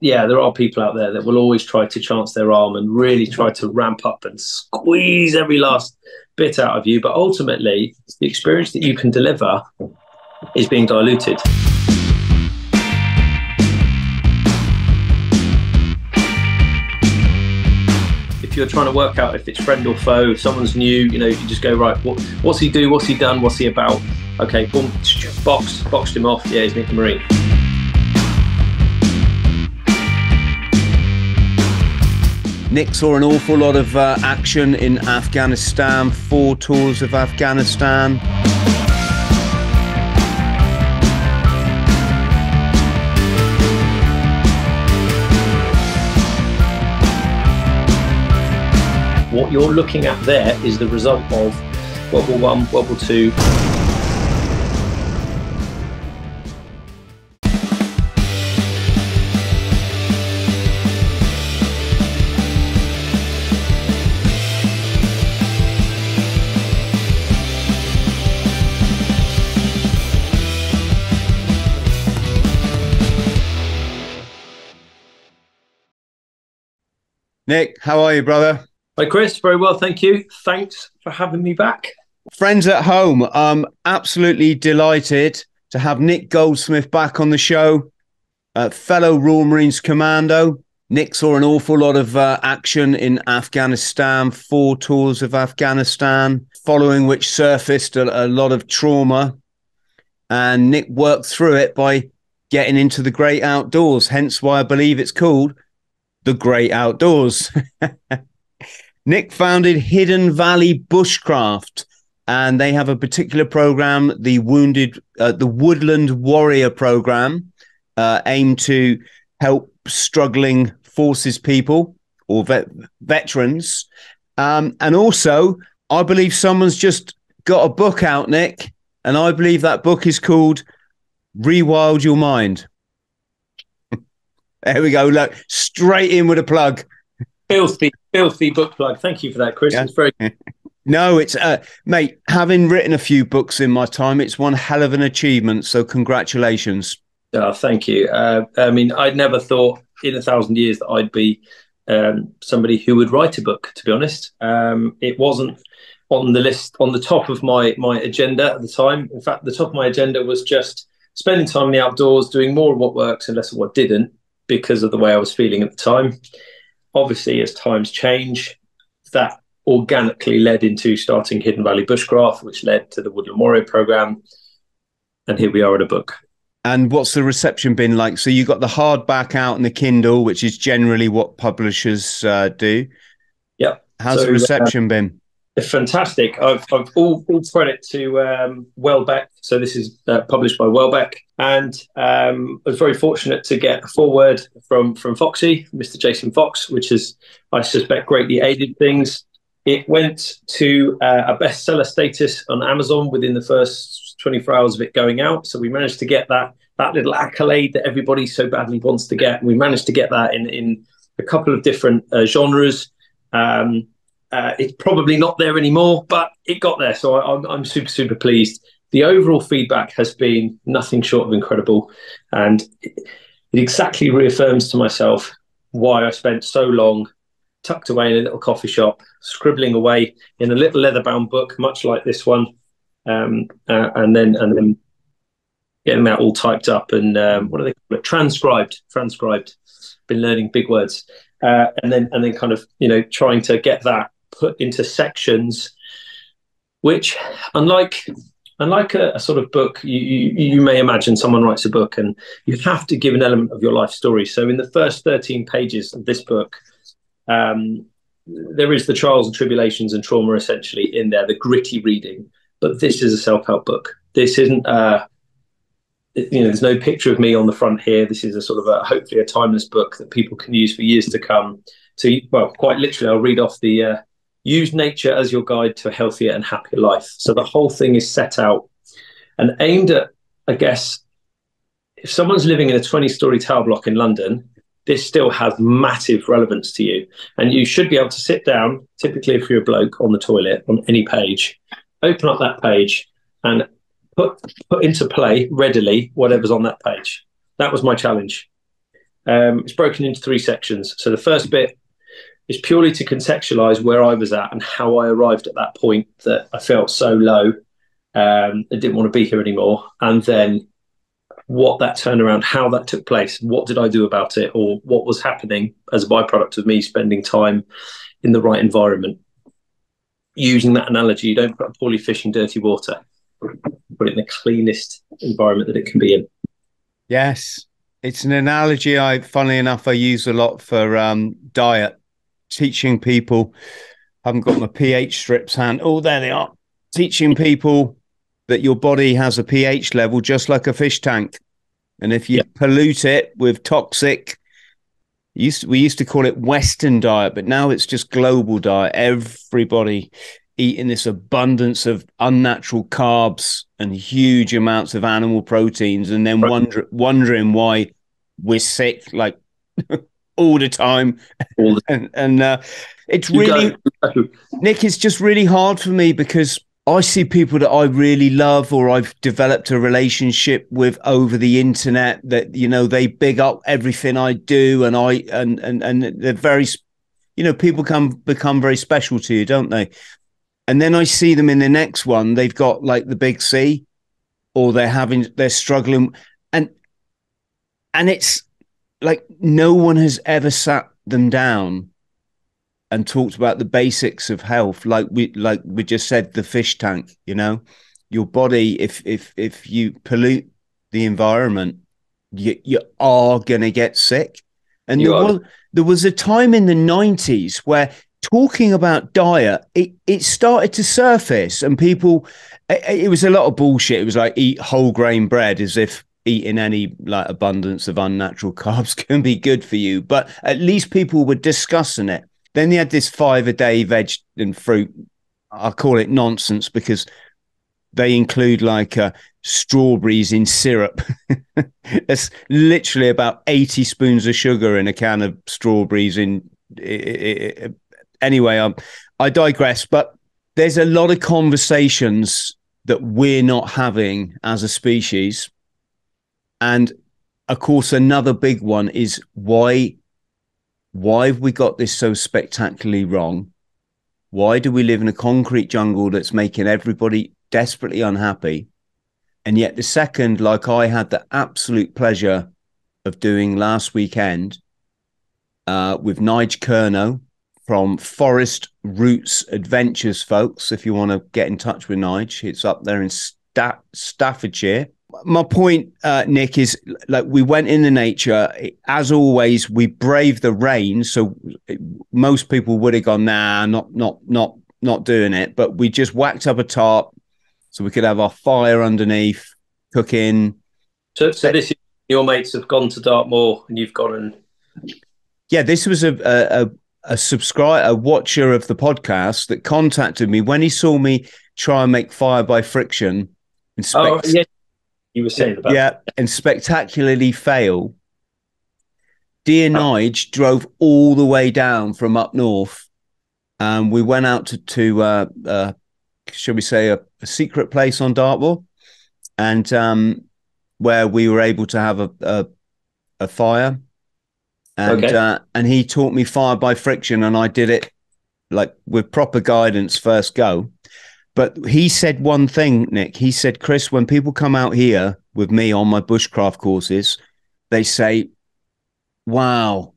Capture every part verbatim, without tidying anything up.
yeah, there are people out there that will always try to chance their arm and really try to ramp up and squeeze every last bit out of you. But ultimately, the experience that you can deliver is being diluted. If you're trying to work out if it's friend or foe, if someone's new, you know, you just go, right, what, what's he do? What's he done? What's he about? Okay, boom, box, boxed him off. Yeah, he's Nick the Marine. Nick saw an awful lot of uh, action in Afghanistan, four tours of Afghanistan. What you're looking at there is the result of World War One, World War Two. Nick, how are you, brother? Hi, Chris. Very well, thank you. Thanks for having me back. Friends at home, I'm absolutely delighted to have Nick Goldsmith back on the show, uh, fellow Royal Marines Commando. Nick saw an awful lot of uh, action in Afghanistan, four tours of Afghanistan, following which surfaced a, a lot of trauma. And Nick worked through it by getting into the great outdoors, hence why I believe it's called The Great Outdoors. Nick founded Hidden Valley Bushcraft, and they have a particular program, the Wounded, uh, the Woodland Warrior program, uh, aimed to help struggling forces people or vet veterans. Um, and also, I believe someone's just got a book out, Nick, and I believe that book is called Rewild Your Mind. There we go. Look, straight in with a plug. Filthy, filthy book plug. Thank you for that, Chris. Yeah. It's very No, it's, uh, mate, having written a few books in my time, it's one hell of an achievement. So congratulations. Oh, thank you. Uh, I mean, I'd never thought in a thousand years that I'd be um, somebody who would write a book, to be honest. Um, it wasn't on the list, on the top of my, my agenda at the time. In fact, the top of my agenda was just spending time in the outdoors, doing more of what works and less of what didn't, because of the way I was feeling at the time. Obviously, as times change, that organically led into starting Hidden Valley Bushcraft, which led to the Woodland Warrior program. And here we are at a book. And what's the reception been like? So you got the hardback out and the Kindle, which is generally what publishers uh, do. Yep. How's so, the reception uh, been? Fantastic. I've, I've all, all credit to um, Welbeck. So this is uh, published by Welbeck, and um, I was very fortunate to get a foreword from from Foxy, Mister Jason Fox, which is, I suspect, greatly aided things. It went to uh, a bestseller status on Amazon within the first twenty-four hours of it going out. So we managed to get that that little accolade that everybody so badly wants to get. We managed to get that in in a couple of different uh, genres. Um, Uh, it's probably not there anymore, but it got there. So I, I'm, I'm super, super pleased. The overall feedback has been nothing short of incredible. And it exactly reaffirms to myself why I spent so long tucked away in a little coffee shop, scribbling away in a little leather-bound book, much like this one, um, uh, and then and then getting that all typed up and, um, what do they call it? Transcribed. Transcribed. Been learning big words. Uh, and then and then kind of, you know, trying to get that put into sections, which unlike unlike a, a sort of book, you, you you may imagine someone writes a book and you have to give an element of your life story. So in the first thirteen pages of this book, um, there is the trials and tribulations and trauma essentially in there, the gritty reading. But this is a self-help book. This isn't, uh, you know, there's no picture of me on the front here. This is a sort of a, hopefully a timeless book that people can use for years to come. So, well, quite literally, I'll read off the... Uh, Use nature as your guide to a healthier and happier life. So the whole thing is set out and aimed at, I guess, if someone's living in a twenty-storey tower block in London, this still has massive relevance to you. And you should be able to sit down, typically if you're a bloke, on the toilet, on any page, open up that page and put, put into play readily whatever's on that page. That was my challenge. Um, it's broken into three sections. So the first bit is purely to contextualize where I was at and how I arrived at that point that I felt so low, um, I didn't want to be here anymore. And then what that turnaround, how that took place, what did I do about it, or what was happening as a byproduct of me spending time in the right environment. Using that analogy, you don't put a poorly fish in dirty water, put it in the cleanest environment that it can be in. Yes. It's an analogy I, funnily enough, I use a lot for um, diet, teaching people. I haven't got my pH strips hand. Oh, there they are. Teaching people that your body has a pH level just like a fish tank. And if you yeah. pollute it with toxic, used to, we used to call it Western diet, but now it's just global diet. Everybody eating this abundance of unnatural carbs and huge amounts of animal proteins, and then wonder, wondering why we're sick like all the time. All the time. and and uh, it's you really, Nick, it's just really hard for me because I see people that I really love or I've developed a relationship with over the internet that, you know, they big up everything I do, and I and and, and they're very, you know, people come become very special to you, don't they? And then I see them in the next one, they've got like the big C, or they're having, they're struggling. And, and it's like, no one has ever sat them down and talked about the basics of health. Like we, like we just said, the fish tank, you know, your body, if, if, if you pollute the environment, you, you are going to get sick. And there was, there was a time in the nineties where talking about diet, it, it started to surface, and people, it, it was a lot of bullshit. It was like, eat whole grain bread, as if eating any like abundance of unnatural carbs can be good for you. But at least people were discussing it. Then they had this five a day veg and fruit. I call it nonsense because they include like uh, strawberries in syrup. That's literally about eighty spoons of sugar in a can of strawberries in it, it, it, Anyway, um, I digress, but there's a lot of conversations that we're not having as a species. And of course, another big one is why, why have we got this so spectacularly wrong? Why do we live in a concrete jungle that's making everybody desperately unhappy? And yet the second, like I had the absolute pleasure of doing last weekend uh, with Nige Curnow, from Forest Roots Adventures, folks. If you want to get in touch with Nige, it's up there in Sta Staffordshire. My point, uh, Nick, is like we went into nature. As always, we braved the rain. So most people would have gone, nah, not, not, not, not doing it. But we just whacked up a tarp so we could have our fire underneath, cooking. So, so this, your mates have gone to Dartmoor, and you've gone and yeah, this was a a. a a subscriber, a watcher of the podcast that contacted me when he saw me try and make fire by friction. And oh, yeah. You were saying about Yeah, that. And spectacularly fail. Dear Nige drove all the way down from up north. And we went out to, to uh, uh, shall we say, a, a secret place on Dartmoor, and um, where we were able to have a, a, a fire. And okay. uh, and he taught me fire by friction, and I did it like with proper guidance first go. But he said one thing, Nick. He said, Chris, when people come out here with me on my bushcraft courses, they say, wow,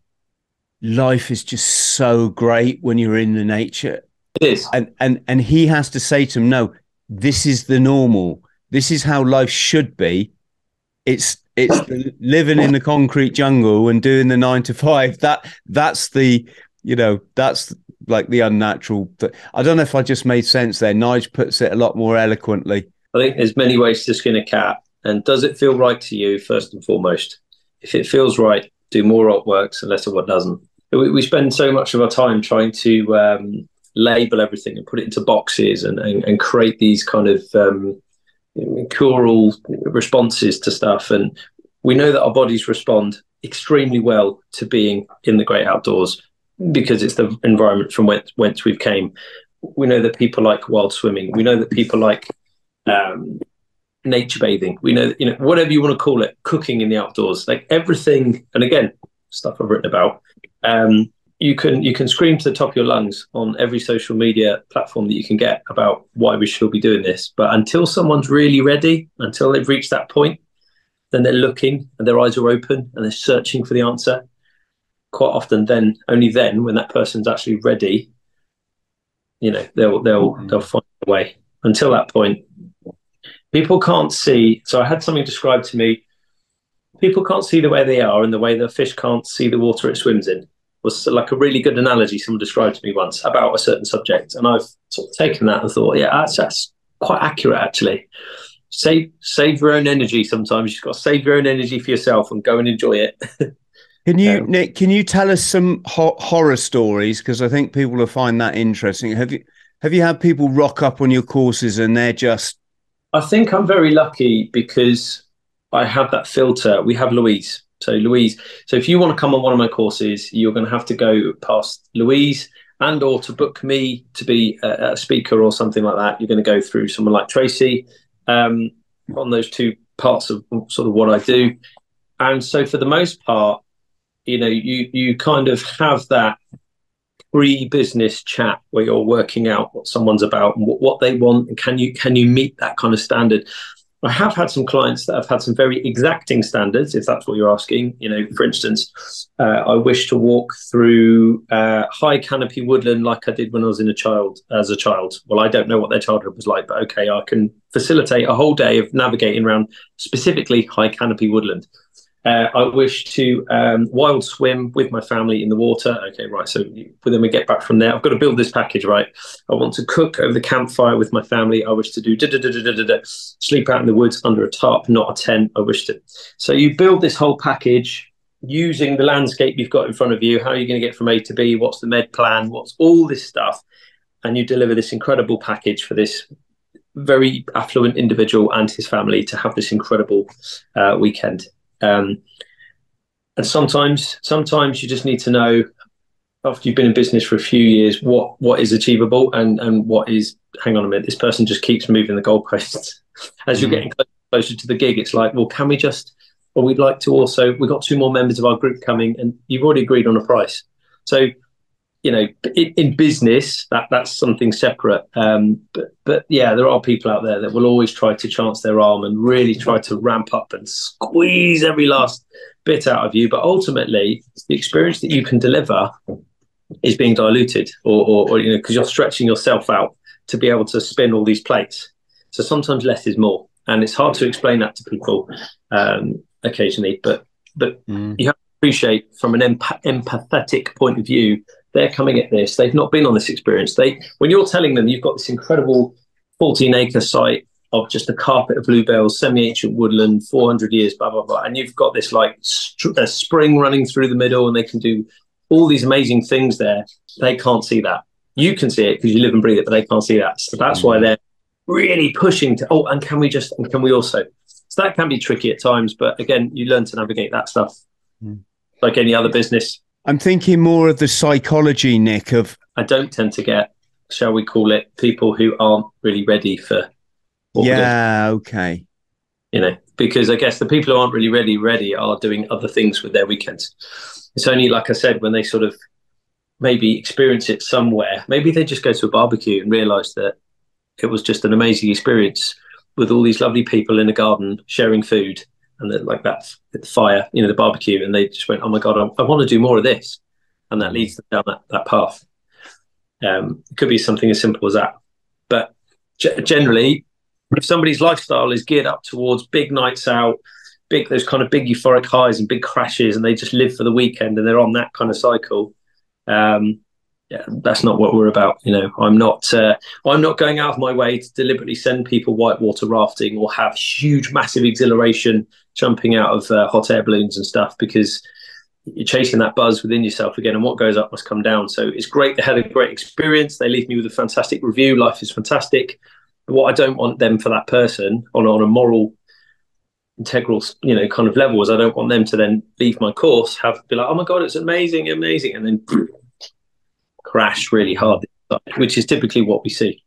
life is just so great when you're in the nature. It is. And, and, and he has to say to them, no, this is the normal. This is how life should be. It's It's the living in the concrete jungle and doing the nine to five. That that's the, you know, that's like the unnatural. I don't know if I just made sense there. Nige puts it a lot more eloquently. I think there's many ways to skin a cat. And does it feel right to you, first and foremost? If it feels right, do more artworks and less of what doesn't. We, we spend so much of our time trying to um, label everything and put it into boxes and, and, and create these kind of... Um, choral responses to stuff, and we know that our bodies respond extremely well to being in the great outdoors because it's the environment from whence, whence we've came. We know that people like wild swimming, we know that people like um nature bathing, we know that, you know, whatever you want to call it, cooking in the outdoors, like everything. And again, stuff I've written about. Um, you can you can scream to the top of your lungs on every social media platform that you can get about why we should be doing this. But until someone's really ready, until they've reached that point, then they're looking and their eyes are open and they're searching for the answer. Quite often then, only then, when that person's actually ready, you know, they'll they'll mm-hmm. they'll find a way. Until that point, people can't see. So I had something described to me. People can't see the way they are and the way the fish can't see the water it swims in. Was like a really good analogy someone described to me once about a certain subject. And I've sort of taken that and thought, yeah, that's, that's quite accurate, actually. Save, save your own energy sometimes. You've got to save your own energy for yourself and go and enjoy it. Can you, um, Nick, can you tell us some ho- horror stories? Because I think people will find that interesting. Have you have you had people rock up on your courses and they're just... I think I'm very lucky because I have that filter. We have Louise. So Louise, so if you want to come on one of my courses, you're going to have to go past Louise and or to book me to be a, a speaker or something like that. You're going to go through someone like Tracy um, on those two parts of sort of what I do. And so for the most part, you know, you, you kind of have that pre-business chat where you're working out what someone's about and what, what they want. And can you, can you meet that kind of standard? I have had some clients that have had some very exacting standards, if that's what you're asking. You know, for instance, uh, I wish to walk through uh, high canopy woodland like I did when I was in a child as a child. Well, I don't know what their childhood was like, but okay, I can facilitate a whole day of navigating around specifically high canopy woodland. Uh, I wish to um, wild swim with my family in the water. Okay, right. So when we get back from there, I've got to build this package, right? I want to cook over the campfire with my family. I wish to do da da da da da da. Sleep out in the woods under a tarp, not a tent. I wish to. So you build this whole package using the landscape you've got in front of you. How are you going to get from A to B? What's the med plan? What's all this stuff? And you deliver this incredible package for this very affluent individual and his family to have this incredible uh, weekend. Um, and sometimes, sometimes you just need to know after you've been in business for a few years, what, what is achievable and, and what is, hang on a minute, this person just keeps moving the goalposts. As you're getting closer to the gig, it's like, well, can we just, well, we'd like to also, we've got two more members of our group coming and you've already agreed on a price. So, you know, in, in business, that that's something separate. Um, but, but yeah, there are people out there that will always try to chance their arm and really try to ramp up and squeeze every last bit out of you. But ultimately, the experience that you can deliver is being diluted, or, or, or you know, because you're stretching yourself out to be able to spin all these plates. So sometimes less is more, and it's hard to explain that to people um, occasionally. But but mm. you have to appreciate from an empath- empathetic point of view. They're coming at this. They've not been on this experience. They, when you're telling them you've got this incredible fourteen acre site of just a carpet of bluebells, semi-ancient woodland, four hundred years, blah, blah, blah. And you've got this like st- a spring running through the middle and they can do all these amazing things there. They can't see that. You can see it because you live and breathe it, but they can't see that. So that's why they're really pushing to, oh, and can we just, and can we also? So that can be tricky at times, but again, you learn to navigate that stuff mm. like any other business. I'm thinking more of the psychology, Nick, of... I don't tend to get, shall we call it, people who aren't really ready for... What yeah, okay. You know, because I guess the people who aren't really ready, ready are doing other things with their weekends. It's only, like I said, when they sort of maybe experience it somewhere, maybe they just go to a barbecue and realise that it was just an amazing experience with all these lovely people in a garden sharing food. And that, like that, the fire, you know, the barbecue, and they just went, "Oh my god, I, I want to do more of this," and that leads them down that, that path. Um, it could be something as simple as that, but g- generally, if somebody's lifestyle is geared up towards big nights out, big those kind of big euphoric highs and big crashes, and they just live for the weekend and they're on that kind of cycle, um, yeah, that's not what we're about. You know, I'm not, uh, I'm not going out of my way to deliberately send people whitewater rafting or have huge, massive exhilaration. Jumping out of uh, hot air balloons and stuff, because you're chasing that buzz within yourself again, and what goes up must come down. So it's great. They had a great experience. They leave me with a fantastic review. Life is fantastic. But what I don't want them for that person on, on a moral, integral, you know, kind of level is I don't want them to then leave my course, have be like, oh my God, it's amazing, amazing. And then crash really hard, which is typically what we see.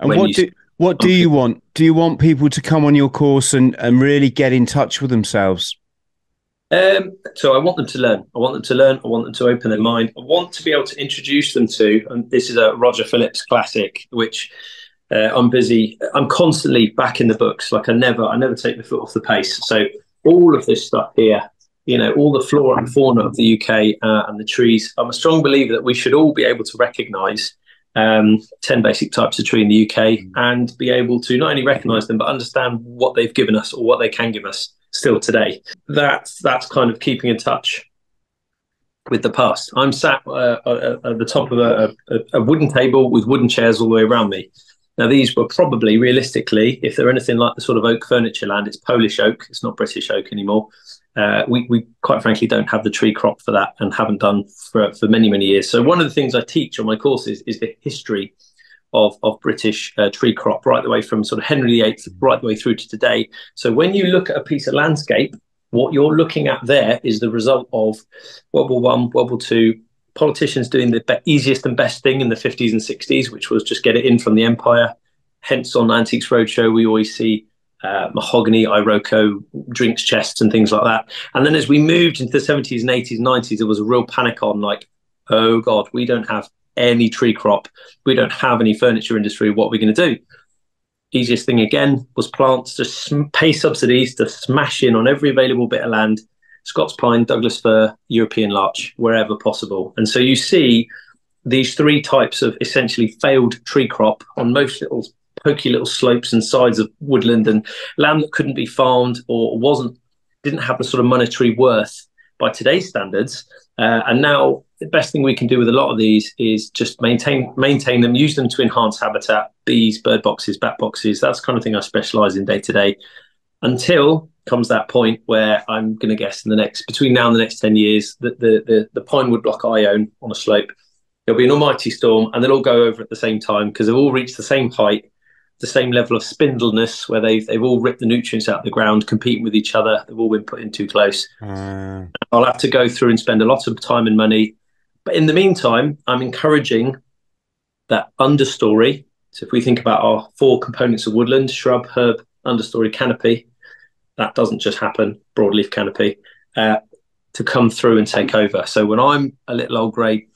And what do... What do you want? Do you want people to come on your course and, and really get in touch with themselves? Um, so I want them to learn. I want them to learn. I want them to open their mind. I want to be able to introduce them to, and this is a Roger Phillips classic, which uh, I'm busy. I'm constantly back in the books. Like I never, I never take my foot off the pace. So all of this stuff here, you know, all the flora and fauna of the U K uh, and the trees. I'm a strong believer that we should all be able to recognise um, ten basic types of tree in the U K and be able to not only recognise them, but understand what they've given us or what they can give us still today. That's, that's kind of keeping in touch with the past. I'm sat uh, at the top of a, a, a wooden table with wooden chairs all the way around me. Now, these were probably, realistically, if they're anything like the sort of oak furniture land, it's Polish oak, it's not British oak anymore. Uh, we, we quite frankly don't have the tree crop for that and haven't done for, for many, many years. So one of the things I teach on my courses is the history of, of British uh, tree crop, right the way from sort of Henry the Eighth right the way through to today. So when you look at a piece of landscape, what you're looking at there is the result of World War One, World War Two, politicians doing the be- easiest and best thing in the fifties and sixties, which was just get it in from the empire. Hence on Antiques Roadshow, we always see uh, mahogany, Iroko, drinks chests and things like that. And then as we moved into the seventies and eighties and nineties, there was a real panic on like, oh God, we don't have any tree crop. We don't have any furniture industry. What are we going to do? Easiest thing again was plants, just sm- pay subsidies to smash in on every available bit of land. Scots pine, Douglas fir, European larch, wherever possible. And so you see these three types of essentially failed tree crop on most little pokey little slopes and sides of woodland and land that couldn't be farmed or wasn't, didn't have the sort of monetary worth by today's standards. Uh, and now the best thing we can do with a lot of these is just maintain maintain them, use them to enhance habitat, bees, bird boxes, bat boxes. That's the kind of thing I specialise in day to day, until comes that point where I'm going to guess in the next, between now and the next ten years, that the, the the pine wood block I own on a slope, there'll be an almighty storm and they'll all go over at the same time because they've all reached the same height, the same level of spindleness where they've, they've all ripped the nutrients out of the ground, competing with each other. They've all been put in too close. Mm. I'll have to go through and spend a lot of time and money. But in the meantime, I'm encouraging that understory. So if we think about our four components of woodland, shrub, herb, understory, canopy, that doesn't just happen, broadleaf canopy, uh, to come through and take over. So when I'm a little old grey,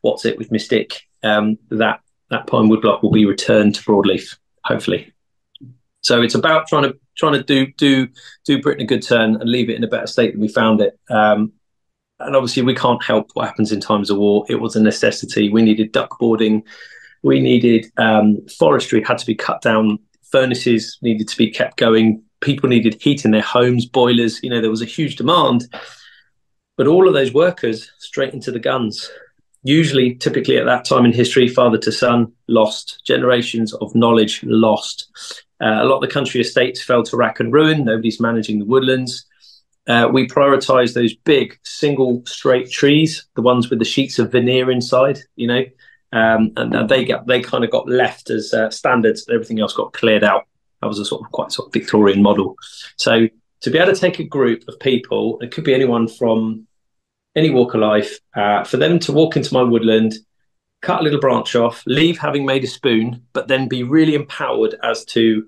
what's it with Mystic, um, that, that pine wood block will be returned to broadleaf, hopefully. So it's about trying to trying to do do do Britain a good turn and leave it in a better state than we found it. Um, and obviously we can't help what happens in times of war. It was a necessity. We needed duck boarding. We needed um, forestry had to be cut down. Furnaces needed to be kept going. People needed heat in their homes, boilers. You know, there was a huge demand. But all of those workers straight into the guns. Usually, typically at that time in history, father to son, lost. Generations of knowledge lost. Uh, a lot of the country estates fell to rack and ruin. Nobody's managing the woodlands. Uh, we prioritise those big, single, straight trees, the ones with the sheets of veneer inside, you know. Um, and uh, they got, they kind of got left as uh, standards. Everything else got cleared out. That was a sort of quite sort of Victorian model. So to be able to take a group of people, it could be anyone from any walk of life, uh, for them to walk into my woodland, cut a little branch off, leave having made a spoon, but then be really empowered as to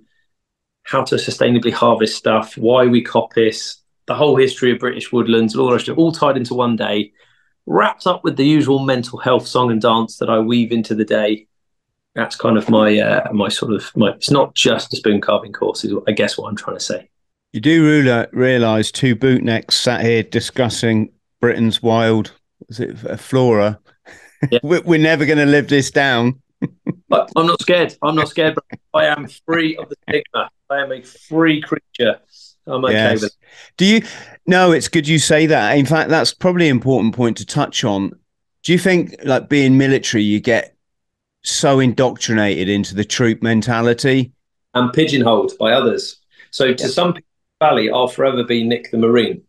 how to sustainably harvest stuff, why we coppice, the whole history of British woodlands, all the rest of it, all tied into one day, wrapped up with the usual mental health song and dance that I weave into the day. That's kind of my uh, my sort of my. It's not just a spoon carving course, is I guess what I'm trying to say. You do realise two bootnecks sat here discussing Britain's wild, is it flora? Yeah. We're never going to live this down. I'm not scared. I'm not scared. But I am free of the stigma. I am a free creature. I'm okay yes. with it. Do you? No, it's good you say that. In fact, that's probably an important point to touch on. Do you think, like being military, you get so indoctrinated into the troop mentality and pigeonholed by others? So yeah. to some people, Valley, I'll forever be Nick the Marine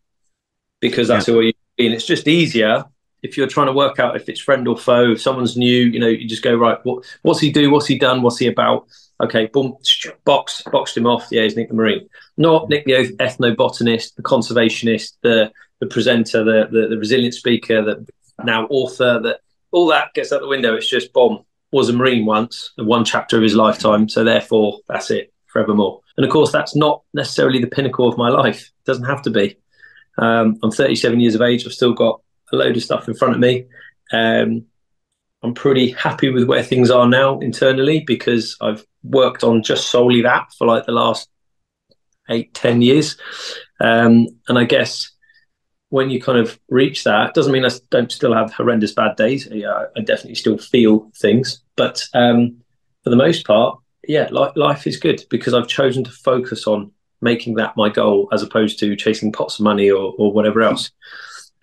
because that's yeah. who you be. And it's just easier if you're trying to work out if it's friend or foe. If someone's new, you know, you just go right. What, what's he do? What's he done? What's he about? Okay, boom, box, boxed him off. Yeah, he's Nick the Marine. Not Nick the ethnobotanist, the conservationist, the the presenter, the the, the resilient speaker, the now author. That all that gets out the window. It's just bomb. Was a Marine once, the one chapter of his lifetime, so therefore that's it forevermore. And of course, that's not necessarily the pinnacle of my life. It doesn't have to be. Um, I'm thirty-seven years of age. I've still got a load of stuff in front of me. Um, I'm pretty happy with where things are now internally, because I've worked on just solely that for like the last eight, ten years. Um, and I guess when you kind of reach that, doesn't mean I don't still have horrendous bad days. Yeah, I definitely still feel things. But um, for the most part, yeah, li- life is good, because I've chosen to focus on making that my goal as opposed to chasing pots of money or, or whatever else.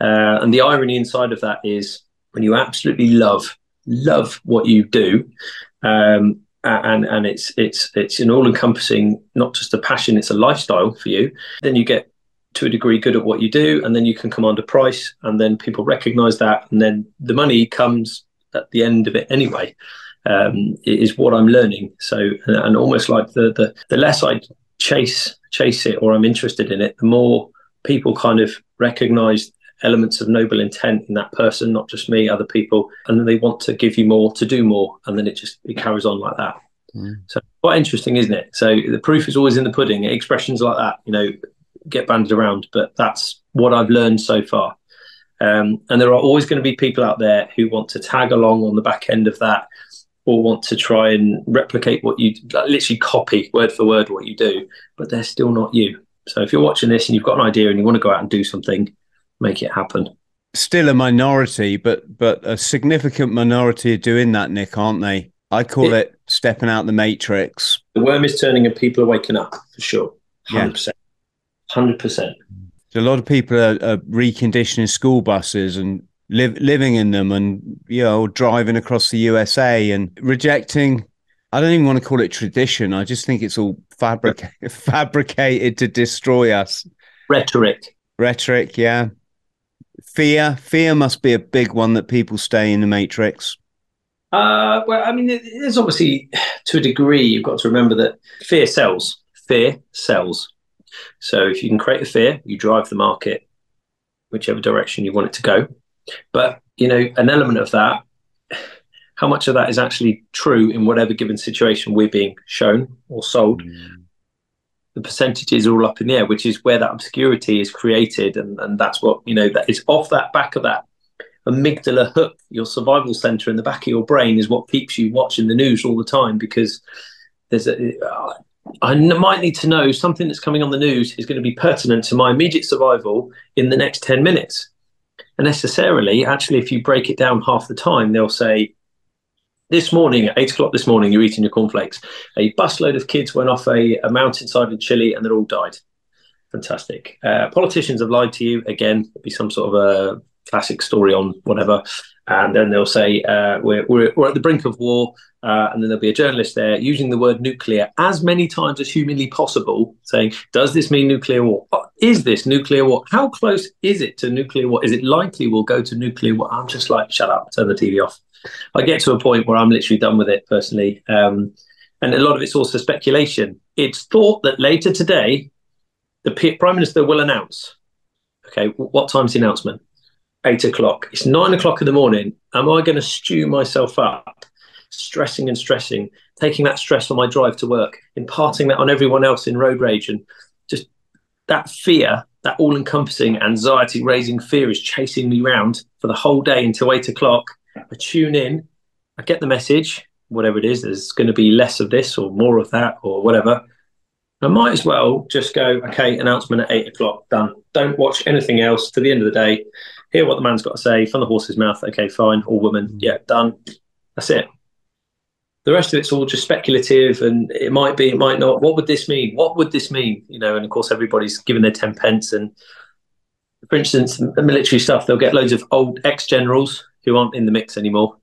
Uh, and the irony inside of that is when you absolutely love, love what you do, um, and and it's it's it's an all-encompassing, not just a passion, it's a lifestyle for you, then you get to a degree good at what you do, and then you can command a price, and then people recognize that, and then the money comes at the end of it anyway. Um, it is what I'm learning. So, and, and almost like the, the the less I chase chase it, or I'm interested in it, the more people kind of recognize elements of noble intent in that person, not just me, other people, and then they want to give you more, to do more, and then it just it carries on like that. Mm. So quite interesting, isn't it? So the proof is always in the pudding. Expressions like that, you know, get banded around, but that's what I've learned so far. Um, and there are always going to be people out there who want to tag along on the back end of that, or want to try and replicate what you, like, literally copy word for word what you do, but they're still not you. So if you're watching this and you've got an idea and you want to go out and do something, make it happen. Still a minority, but but a significant minority are doing that, Nick, aren't they? I call it, it stepping out the matrix. The worm is turning and people are waking up, for sure. one hundred percent. Yeah. one hundred percent. So a lot of people are, are reconditioning school buses and live, living in them, and, you know, driving across the U S A and rejecting, I don't even want to call it tradition. I just think it's all fabric- fabricated to destroy us. Rhetoric. Rhetoric, yeah. Fear. Fear must be a big one that people stay in the matrix. Uh, well, I mean, there's obviously, to a degree, you've got to remember that fear sells. Fear sells. So if you can create a fear, you drive the market whichever direction you want it to go. But, you know, an element of that, how much of that is actually true in whatever given situation we're being shown or sold? Mm. The percentage is all up in the air, which is where that obscurity is created. And, and that's what, you know, that is off that back of that amygdala hook, your survival center in the back of your brain, is what keeps you watching the news all the time, because there's a... Uh, I might need to know something that's coming on the news is going to be pertinent to my immediate survival in the next ten minutes. And necessarily, actually, if you break it down half the time, they'll say, this morning, at eight o'clock this morning, you're eating your cornflakes. A busload of kids went off a, a mountainside in Chile and they all died. Fantastic. Uh, politicians have lied to you. Again, it'd be some sort of a classic story on whatever. And then they'll say, uh, we're, we're, we're at the brink of war. Uh, and then there'll be a journalist there using the word nuclear as many times as humanly possible, saying, does this mean nuclear war? Is this nuclear war? How close is it to nuclear war? Is it likely we'll go to nuclear war? I'm just like, shut up, turn the T V off. I get to a point where I'm literally done with it personally. Um, and a lot of it's also speculation. It's thought that later today, the P- Prime Minister will announce. Okay, what time's the announcement? Eight o'clock. It's nine o'clock in the morning. Am I going to stew myself up? Stressing and stressing, taking that stress on my drive to work, imparting that on everyone else in road rage, and just that fear, that all-encompassing anxiety raising fear is chasing me round for the whole day until eight o'clock. I tune in, I get the message, whatever it is, there's going to be less of this or more of that or whatever. I might as well just go, okay, announcement at eight o'clock, done. Don't watch anything else to the end of the day. Hear what the man's got to say from the horse's mouth. Okay, fine. Or woman, yeah, done. That's it. The rest of it's all just speculative, and it might be, it might not. What would this mean? What would this mean? You know, and of course, everybody's given their ten pence. And for instance, the military stuff, they'll get loads of old ex-generals who aren't in the mix anymore.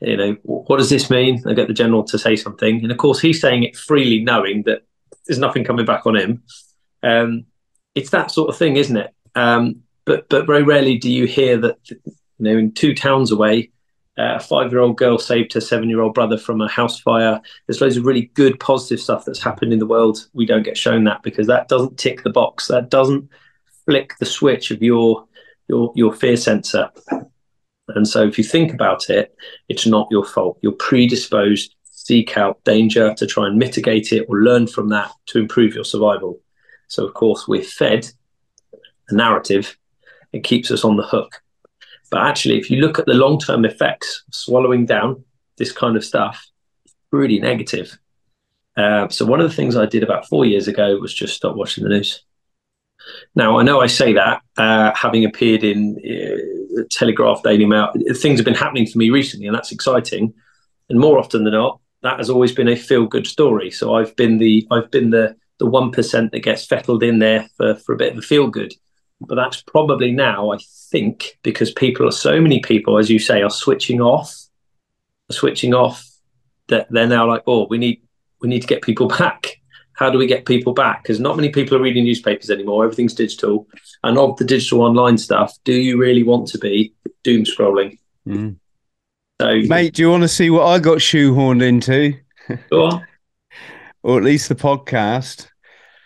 You know, what does this mean? They'll get the general to say something. And of course, he's saying it freely, knowing that there's nothing coming back on him. Um, it's that sort of thing, isn't it? Um, but, but very rarely do you hear that, you know, in two towns away, Uh, a five-year-old girl saved her seven-year-old brother from a house fire. There's loads of really good, positive stuff that's happened in the world. We don't get shown that, because that doesn't tick the box. That doesn't flick the switch of your your your fear sensor. And so if you think about it, it's not your fault. You're predisposed to seek out danger, to try and mitigate it or learn from that to improve your survival. So, of course, we're fed a narrative, it keeps us on the hook. But actually, if you look at the long-term effects of swallowing down this kind of stuff, it's really negative. Uh, so one of the things I did about four years ago was just stop watching the news. Now, I know I say that, uh, having appeared in uh, Telegraph, Daily Mail, things have been happening for me recently, and that's exciting. And more often than not, that has always been a feel-good story. So I've been the I've been the the one percent that gets fettled in there for for a bit of a feel-good. But that's probably now, I think, because people are so many people, as you say, are switching off, are switching off. That they're now like, oh, we need we need to get people back. How do we get people back? Because not many people are reading newspapers anymore. Everything's digital. And of the digital online stuff, do you really want to be doom scrolling? Mm. So, mate, do you want to see what I got shoehorned into? Go on. Or at least the podcast.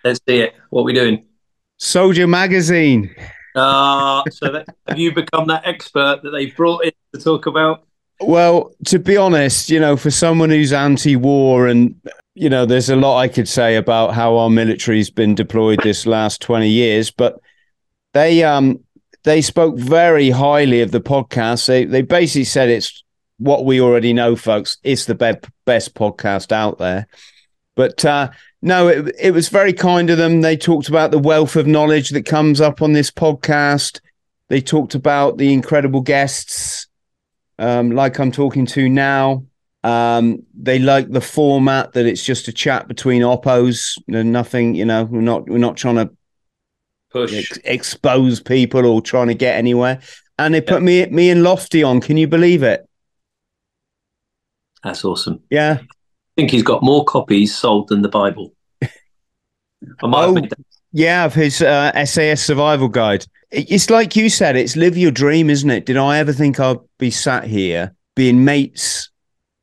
Let's see it. What are we doing? Soldier Magazine. Uh, so that, have you become that expert that they've brought in to talk about? Well, to be honest, you know, for someone who's anti-war and, you know, there's a lot I could say about how our military's been deployed this last twenty years, but they um they spoke very highly of the podcast. They they basically said it's what we already know, folks. It's the be- best podcast out there. But uh, no, it, it was very kind of them. They talked about the wealth of knowledge that comes up on this podcast. They talked about the incredible guests, um, like I'm talking to now. Um, they like the format that it's just a chat between oppos and nothing. You know, we're not we're not trying to push, ex- expose people or trying to get anywhere. And they put yeah. me me and Lofty on. Can you believe it? That's awesome. Yeah. I think he's got more copies sold than the Bible. I might oh, have made that. Yeah, of his uh, S A S survival guide. It's like you said, it's live your dream, isn't it? Did I ever think I'd be sat here being mates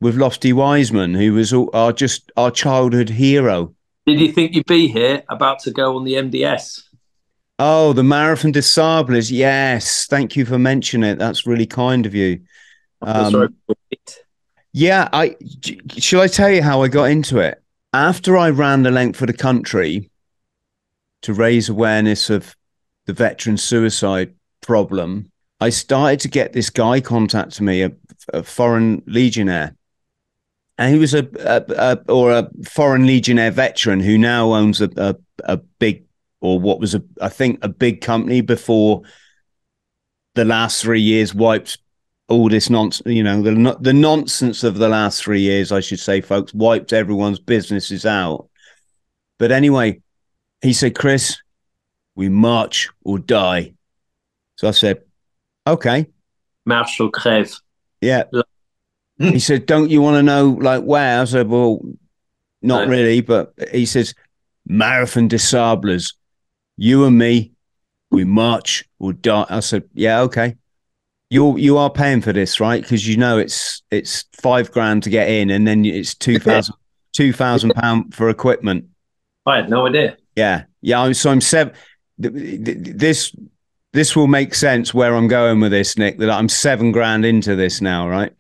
with Lofty Wiseman, who was all, our just our childhood hero? Did you think you'd be here about to go on the M D S? Oh, the Marathon des Sables. Yes, thank you for mentioning it. That's really kind of you. Um, sorry. Yeah, I shall I tell you how I got into it? After I ran the length of the country to raise awareness of the veteran suicide problem, I started to get this guy contact me, a, a foreign legionnaire, and he was a, a, a or a foreign legionnaire veteran who now owns a, a a big or what was a I think a big company before the last three years wiped. All this nonsense, you know, the the nonsense of the last three years, I should say, folks, wiped everyone's businesses out. But anyway, he said, Chris, we march or die. So I said, okay. Marche or crève. Yeah. He said, don't you want to know, like, where? I said, well, not no. really. But he says, Marathon des Sables, you and me, we march or die. I said, yeah, okay. You're, you are paying for this, right? Because you know it's it's five grand to get in, and then it's two thousand two thousand pound for equipment. I had no idea. Yeah, yeah. So I'm seven. This this will make sense where I'm going with this, Nick. That I'm seven grand into this now, right?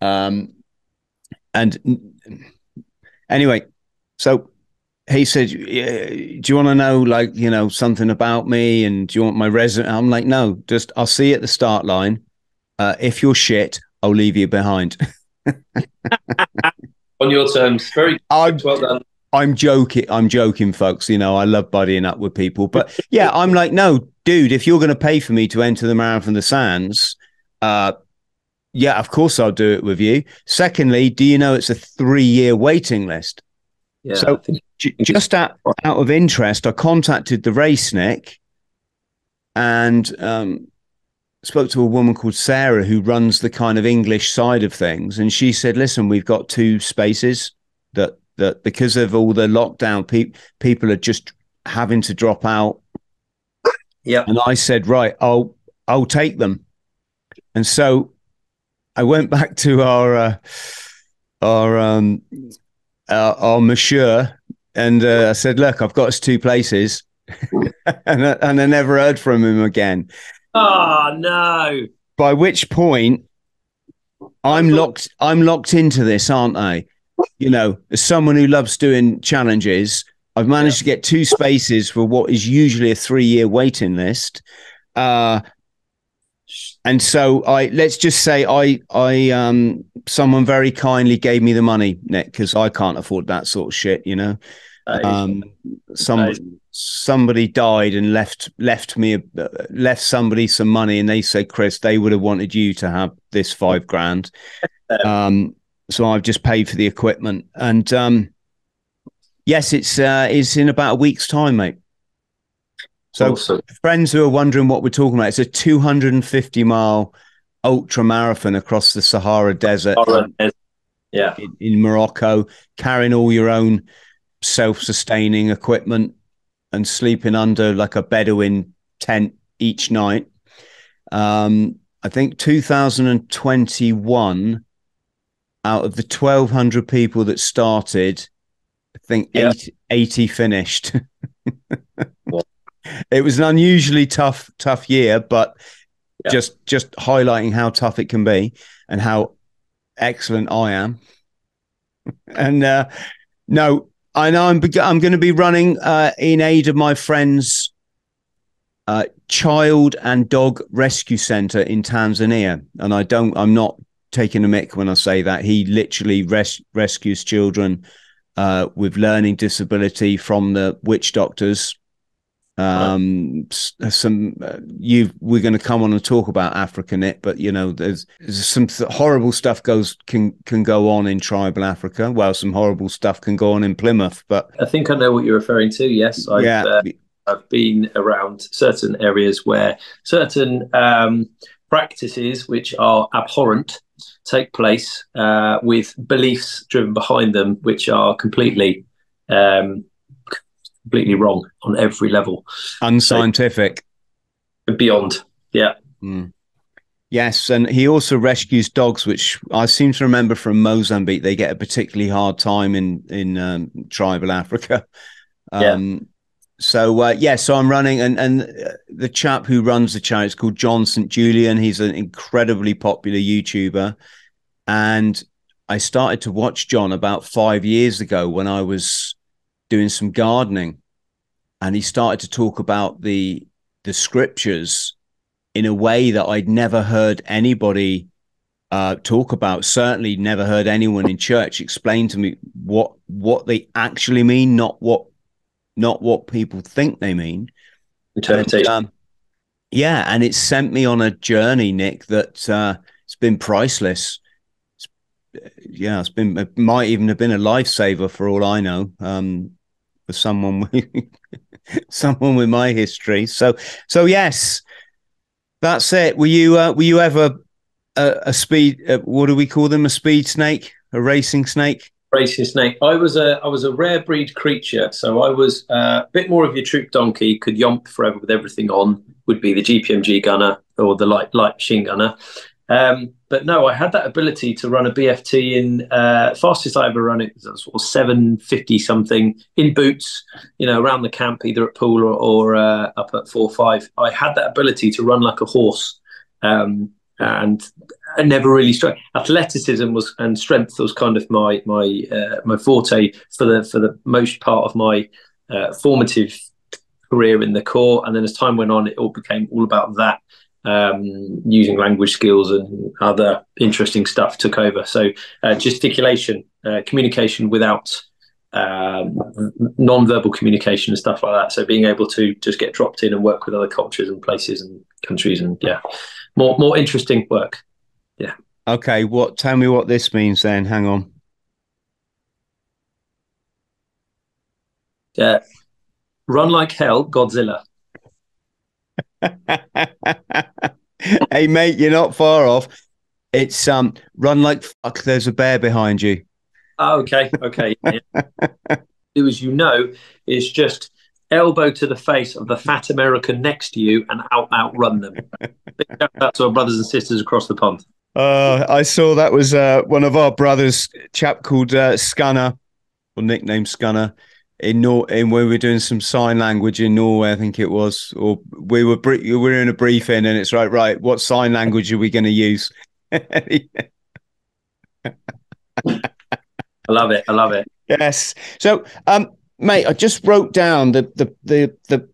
Um, and anyway, so he said, "Do you want to know, like, you know, something about me? And do you want my resume?" I'm like, "No, just I'll see you at the start line. Uh, if you're shit, I'll leave you behind." On your terms, very I'm, well done. I'm joking. I'm joking, folks. You know, I love buddying up with people, but yeah, I'm like, "No, dude, if you're going to pay for me to enter the Marathon des Sables, uh, yeah, of course I'll do it with you. Secondly, do you know it's a three-year waiting list?" Yeah, so just out, out of interest, I contacted the race, Nick, and um, spoke to a woman called Sarah who runs the kind of English side of things. And she said, listen, we've got two spaces that, that because of all the lockdown, pe- people are just having to drop out. Yeah. And I said, right, I'll I'll take them. And so I went back to our uh, our um Uh, our monsieur, and uh, I said, look, I've got us two places. and, I, and I never heard from him again. Oh no. By which point I'm locked I'm locked into this, aren't I? You know, as someone who loves doing challenges, I've managed yeah. to get two spaces for what is usually a three-year waiting list. Uh, and so I let's just say I I um someone very kindly gave me the money, Nick, because I can't afford that sort of shit, you know. Nice. Um, some nice. somebody died and left left me uh, left somebody some money, and they said, Chris, they would have wanted you to have this five grand. Um, so I've just paid for the equipment, and um, yes, it's uh, it's in about a week's time, mate. So awesome. Friends who are wondering what we're talking about, it's a two hundred fifty mile ultra marathon across the Sahara Desert, Sahara. In, yeah, in, in Morocco, carrying all your own self-sustaining equipment and sleeping under like a Bedouin tent each night. Um, I think two thousand twenty-one, out of the twelve hundred people that started, I think yeah. eighty, eighty finished. Well, it was an unusually tough, tough year, but yeah. just, just highlighting how tough it can be and how excellent I am. And uh, no, I know I'm I'm going to be running uh, in aid of my friend's uh, child and dog rescue center in Tanzania, and I don't I'm not taking a mick when I say that. He literally res rescues children uh, with learning disability from the witch doctors. Um, right. Some uh, you we're going to come on and talk about Africa, Nick, but you know there's, there's some th horrible stuff goes can can go on in tribal Africa. Well, some horrible stuff can go on in Plymouth, but I think I know what you're referring to. Yes, I've, yeah, uh, I've been around certain areas where certain um, practices which are abhorrent take place uh, with beliefs driven behind them, which are completely. Um, completely wrong on every level, unscientific, so, beyond. Yeah. Mm. Yes, and he also rescues dogs, which I seem to remember from Mozambique. They get a particularly hard time in in um, tribal Africa. Um, yeah. So uh, yeah, so I'm running, and and the chap who runs the charity is called John Saint Julian. He's an incredibly popular YouTuber, and I started to watch John about five years ago when I was doing some gardening, and he started to talk about the the scriptures in a way that I'd never heard anybody uh, talk about. Certainly never heard anyone in church explain to me what what they actually mean, not what not what people think they mean. Interpretation. And, um, yeah, and it sent me on a journey, Nick, that uh, it's been priceless. Yeah, it's been it might even have been a lifesaver for all I know, um for someone with someone with my history. So so yes, that's it. Were you uh, were you ever a, a speed uh, what do we call them, a speed snake, a racing snake? Racing snake. I was a I was a rare breed creature, so I was uh, a bit more of your troop donkey, could yomp forever with everything on, would be the G P M G gunner or the light light machine gunner. Um, but no, I had that ability to run a B F T in uh, fastest I ever run it was sort of seven fifty something in boots, you know, around the camp, either at pool or, or uh, up at four or five. I had that ability to run like a horse, um, and I never really struck. Athleticism was and strength was kind of my my uh, my forte for the for the most part of my uh, formative career in the Corps. And then as time went on, it all became all about that. Um, using language skills and other interesting stuff took over. So uh, gesticulation, uh, communication without um, non-verbal communication and stuff like that. So being able to just get dropped in and work with other cultures and places and countries, and yeah, more more interesting work. Yeah. Okay. What? Tell me what this means then. Hang on. Yeah. Run like hell, Godzilla. Hey mate, you're not far off. It's um run like fuck, there's a bear behind you. Oh, okay, okay. Do as you know is just elbow to the face of the fat American next to you and out outrun them. Big shout out to our brothers and sisters across the pond. Uh, I saw that was uh, one of our brothers, a chap called uh, Scanner, or nicknamed Scanner. In Nor, in where we were doing some sign language in Norway, I think it was, or we were we were in a briefing, and it's right, right. What sign language are we going to use? I love it. I love it. Yes. So, um, Mate, I just wrote down the the the the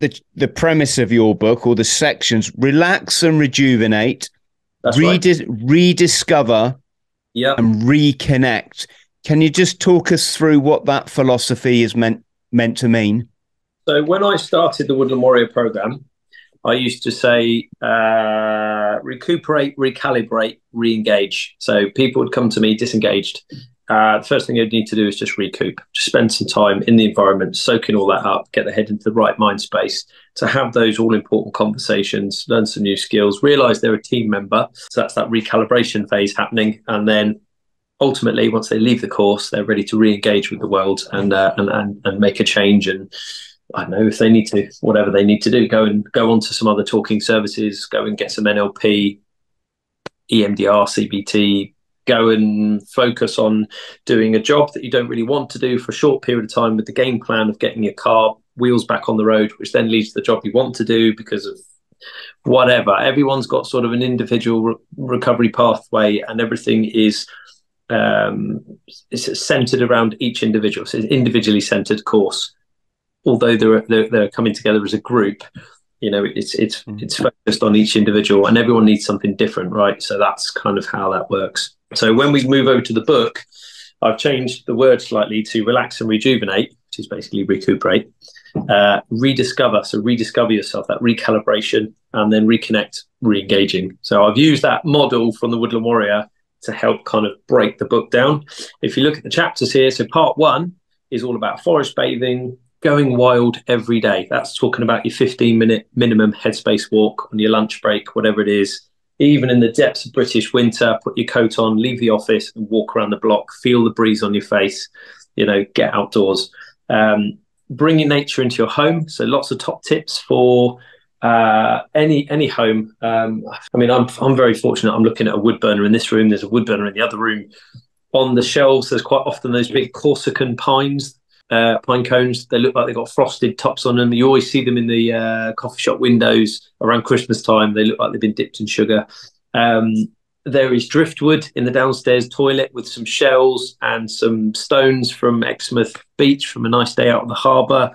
the, the premise of your book, or the sections: relax and rejuvenate, That's redis- right. rediscover, yeah, and reconnect. Can you just talk us through what that philosophy is meant meant to mean? So when I started the Woodland Warrior program, I used to say, uh, recuperate, recalibrate, re-engage. So people would come to me disengaged. Uh, the first thing you'd need to do is just recoup, just spend some time in the environment, soaking all that up, get the head into the right mind space to have those all-important conversations, learn some new skills, realise they're a team member. So that's that recalibration phase happening. And then ultimately, once they leave the course, they're ready to re-engage with the world and uh, and, and and make a change. And I don't know, if they need to, whatever they need to do, go and go on to some other talking services, go and get some N L P, E M D R, C B T, go and focus on doing a job that you don't really want to do for a short period of time with the game plan of getting your car wheels back on the road, which then leads to the job you want to do because of whatever. Everyone's got sort of an individual re- recovery pathway, and everything is um, it's centered around each individual. So it's an individually centered course. Although they're, they're they're coming together as a group, you know, it's it's it's focused on each individual, and everyone needs something different, right? So that's kind of how that works. So when we move over to the book, I've changed the word slightly to relax and rejuvenate, which is basically recuperate, uh, rediscover. So rediscover yourself, that recalibration, and then reconnect, re-engaging. So I've used that model from the Woodland Warrior to help kind of break the book down. If you look at the chapters here, so part one is all about forest bathing, going wild every day. That's talking about your fifteen minute minimum headspace walk on your lunch break, whatever it is. Even in the depths of British winter, put your coat on, leave the office and walk around the block, feel the breeze on your face, you know, get outdoors. Um, bring your nature into your home. So lots of top tips for uh, any any home. Um, I mean, I'm I'm very fortunate. I'm looking at a wood burner in this room. There's a wood burner in the other room. On the shelves, there's quite often those big Corsican pines. Uh, pine cones. They look like they've got frosted tops on them. You always see them in the uh, coffee shop windows around Christmas time. They look like they've been dipped in sugar. Um, there is driftwood in the downstairs toilet with some shells and some stones from Exmouth Beach from a nice day out on the harbour.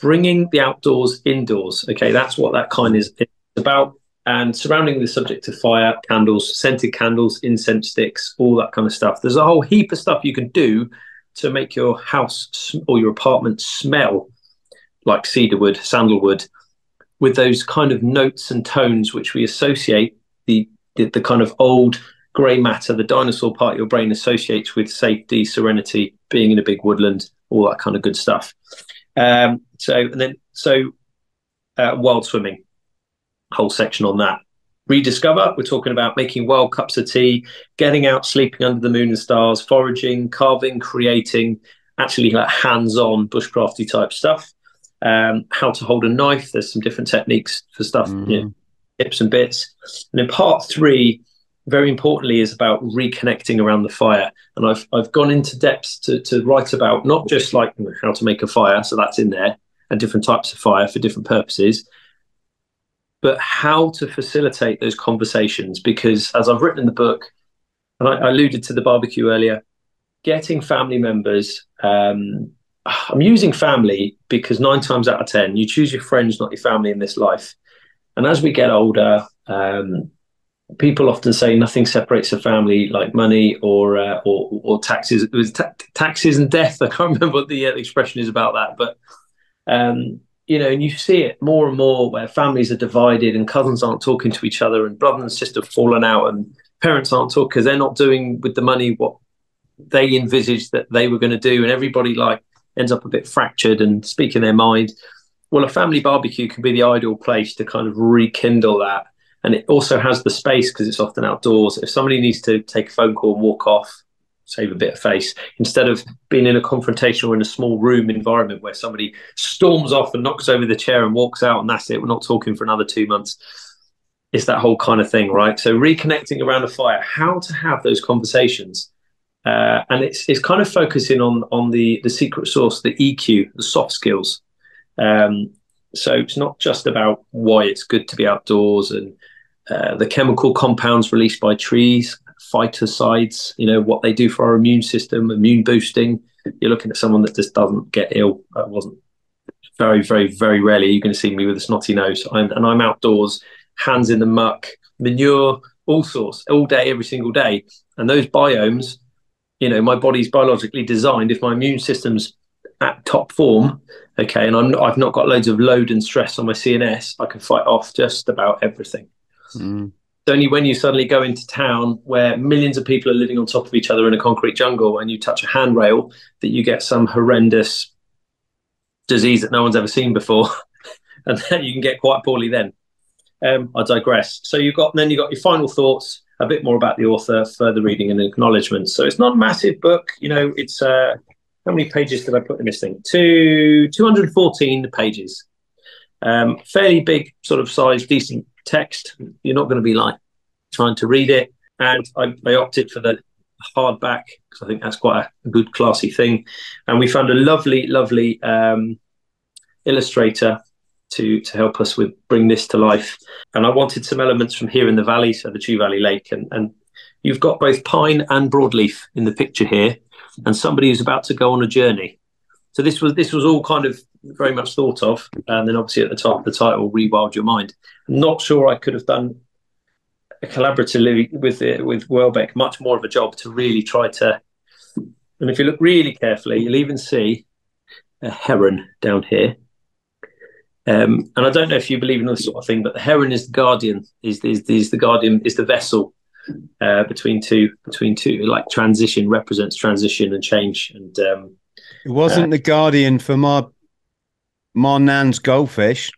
Bringing the outdoors indoors. Okay, that's what that kind is about. And surrounding the subject of fire, candles, scented candles, incense sticks, all that kind of stuff. There's a whole heap of stuff you can do to make your house or your apartment smell like cedarwood, sandalwood, with those kind of notes and tones which we associate, the the, the kind of old grey matter, the dinosaur part of your brain associates with safety, serenity, being in a big woodland, all that kind of good stuff. Um, so and then so uh, wild swimming, whole section on that. Rediscover, we're talking about making wild cups of tea, getting out, sleeping under the moon and stars, foraging, carving, creating, actually like hands-on bushcrafty type stuff. Um, how to hold a knife. There's some different techniques for stuff, mm. you know, tips and bits. And then part three, very importantly, is about reconnecting around the fire. And I've I've gone into depths to to write about not just like how to make a fire, so that's in there, and different types of fire for different purposes, but how to facilitate those conversations. Because as I've written in the book, and I, I alluded to the barbecue earlier, getting family members, um, I'm using family because nine times out of ten, you choose your friends, not your family in this life. And as we get older, um, people often say nothing separates a family like money or uh, or, or taxes. It was ta- taxes and death. I can't remember what the expression is about that, but um you know, and you see it more and more where families are divided and cousins aren't talking to each other and brother and sister have fallen out and parents aren't talking because they're not doing with the money what they envisaged that they were going to do. And everybody like ends up a bit fractured and speaking their mind. Well, a family barbecue can be the ideal place to kind of rekindle that. And it also has the space because it's often outdoors. If somebody needs to take a phone call and walk off, save a bit of face, instead of being in a confrontation or in a small room environment where somebody storms off and knocks over the chair and walks out and that's it, we're not talking for another two months. It's that whole kind of thing, right? So reconnecting around a fire, how to have those conversations. Uh, and it's it's kind of focusing on on the, the secret sauce, the E Q, the soft skills. Um, so it's not just about why it's good to be outdoors and uh, the chemical compounds released by trees, phytocides, you know, what they do for our immune system, immune boosting, you're looking at someone that just doesn't get ill. I wasn't very, very, very rarely. You're going to see me with a snotty nose, I'm, and I'm outdoors, hands in the muck, manure, all sorts, all day, every single day. And those biomes, you know, my body's biologically designed. If my immune system's at top form, okay, and I'm, I've not got loads of load and stress on my C N S, I can fight off just about everything. Mm. It's only when you suddenly go into town where millions of people are living on top of each other in a concrete jungle and you touch a handrail that you get some horrendous disease that no one's ever seen before, and then you can get quite poorly then. Um, I digress. So you've got, then you've got your final thoughts, a bit more about the author, further reading and acknowledgements. So it's not a massive book. You know, it's, uh, how many pages did I put in this thing? Two, two hundred fourteen pages. Um, fairly big sort of size, decent text. You're not going to be like trying to read it. And I, I opted for the hardback because I think that's quite a good classy thing. And we found a lovely, lovely um, illustrator to to help us with bring this to life. And I wanted some elements from here in the valley, so the Chew Valley Lake, and, and you've got both pine and broadleaf in the picture here, and somebody who's about to go on a journey. So this was this was all kind of very much thought of, and then obviously at the top of the title, Rewild Your Mind. I'm not sure I could have done collaboratively with the, with Welbeck much more of a job to really try to, and if you look really carefully, you'll even see a heron down here. Um, and I don't know if you believe in this sort of thing, but the heron is the guardian, is, is, is the guardian, is the vessel uh, between two, between two, like transition represents transition and change. And um, it wasn't uh, the guardian for my my nan's goldfish.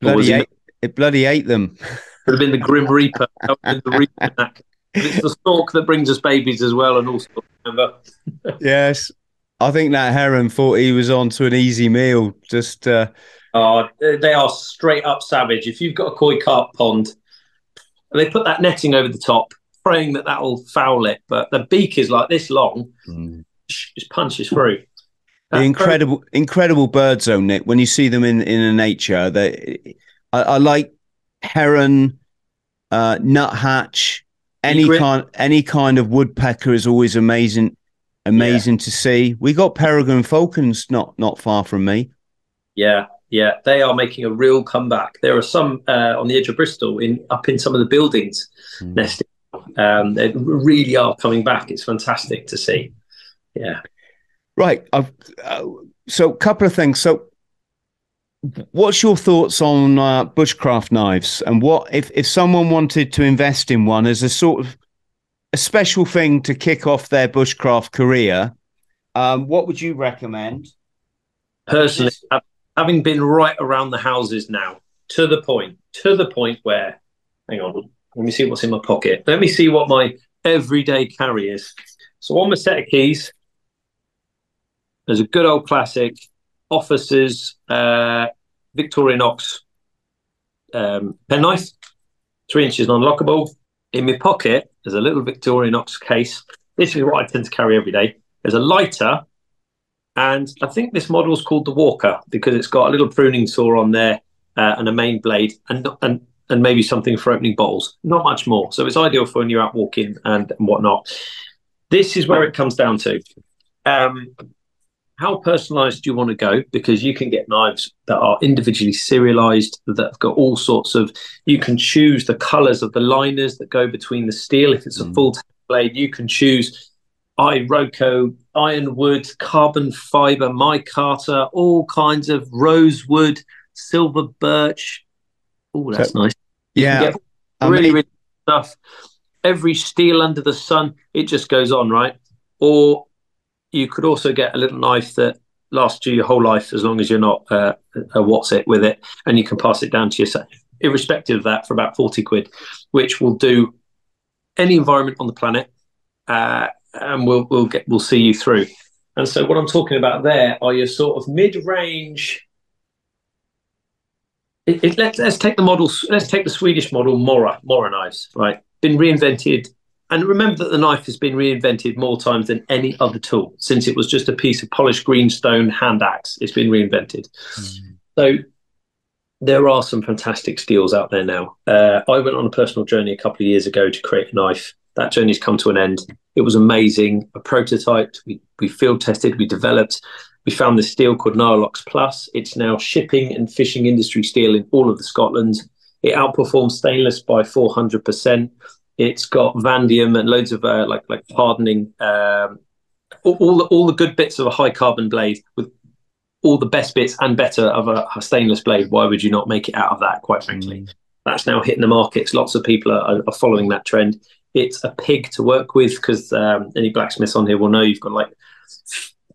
Bloody ate, it? it bloody ate them. It would have been the Grim Reaper. The reaper it's the stork that brings us babies as well, and all sorts. Remember? Yes, I think that heron thought he was on to an easy meal. Just. Uh, Oh, they are straight up savage. If you've got a koi carp pond, and they put that netting over the top, praying that that'll foul it, but the beak is like this long, mm. just punches through. That's the incredible, crazy. incredible bird zone, Nick. When you see them in in the nature, they, I, I like heron, uh, nuthatch, any Egret. kind, any kind of woodpecker is always amazing, amazing yeah. to see. We got peregrine falcons not not far from me. Yeah. Yeah, they are making a real comeback. There are some uh, on the edge of Bristol, in up in some of the buildings, mm. nesting. Um, they really are coming back. It's fantastic to see. Yeah, right. I've, uh, so, a couple of things. So, what's your thoughts on uh, bushcraft knives, and what if if someone wanted to invest in one as a sort of a special thing to kick off their bushcraft career? Um, what would you recommend? Personally. I've Having been right around the houses now, to the point, to the point where, hang on, let me see what's in my pocket. Let me see what my everyday carry is. So on my set of keys, there's a good old classic officer's uh, Victorian Ox um, penknife, three inches non-lockable. In my pocket, there's a little Victorian Ox case. This is what I tend to carry every day. There's a lighter. And I think this model is called the Walker because it's got a little pruning saw on there uh, and a main blade and, and and maybe something for opening bottles. Not much more. So it's ideal for when you're out walking and, and whatnot. This is where it comes down to. Um, how personalised do you want to go? Because you can get knives that are individually serialised, that have got all sorts of... You can choose the colours of the liners that go between the steel. If it's a full blade, you can choose... Iroko, ironwood, carbon fiber, micarta, all kinds of rosewood, silver birch. Oh, that's so nice. You yeah. Really, many... really stuff. Every steel under the sun, it just goes on, right? Or you could also get a little knife that lasts you your whole life as long as you're not uh, a what's it with it, and you can pass it down to yourself, irrespective of that, for about forty quid, which will do any environment on the planet. Uh, and we'll we'll get we'll see you through. And so what I'm talking about there are your sort of mid-range. It, it, let, let's take the model. Let's take the Swedish model, Mora Mora knives. Right, been reinvented, and remember that the knife has been reinvented more times than any other tool since it was just a piece of polished green stone hand axe. It's been reinvented. Mm. So there are some fantastic steels out there now. Uh, I went on a personal journey a couple of years ago to create a knife that journey's come to an end. It was amazing. I prototyped, we, we field tested, we developed. We found this steel called Nylox Plus. It's now shipping and fishing industry steel in all of the Scotland. It outperforms stainless by four hundred percent. It's got vanadium and loads of uh, like like hardening, um, all, all, the, all the good bits of a high carbon blade with all the best bits and better of a, a stainless blade. Why would you not make it out of that, quite frankly? Mm. That's now hitting the markets. Lots of people are, are following that trend. It's a pig to work with because um, any blacksmiths on here will know you've got like...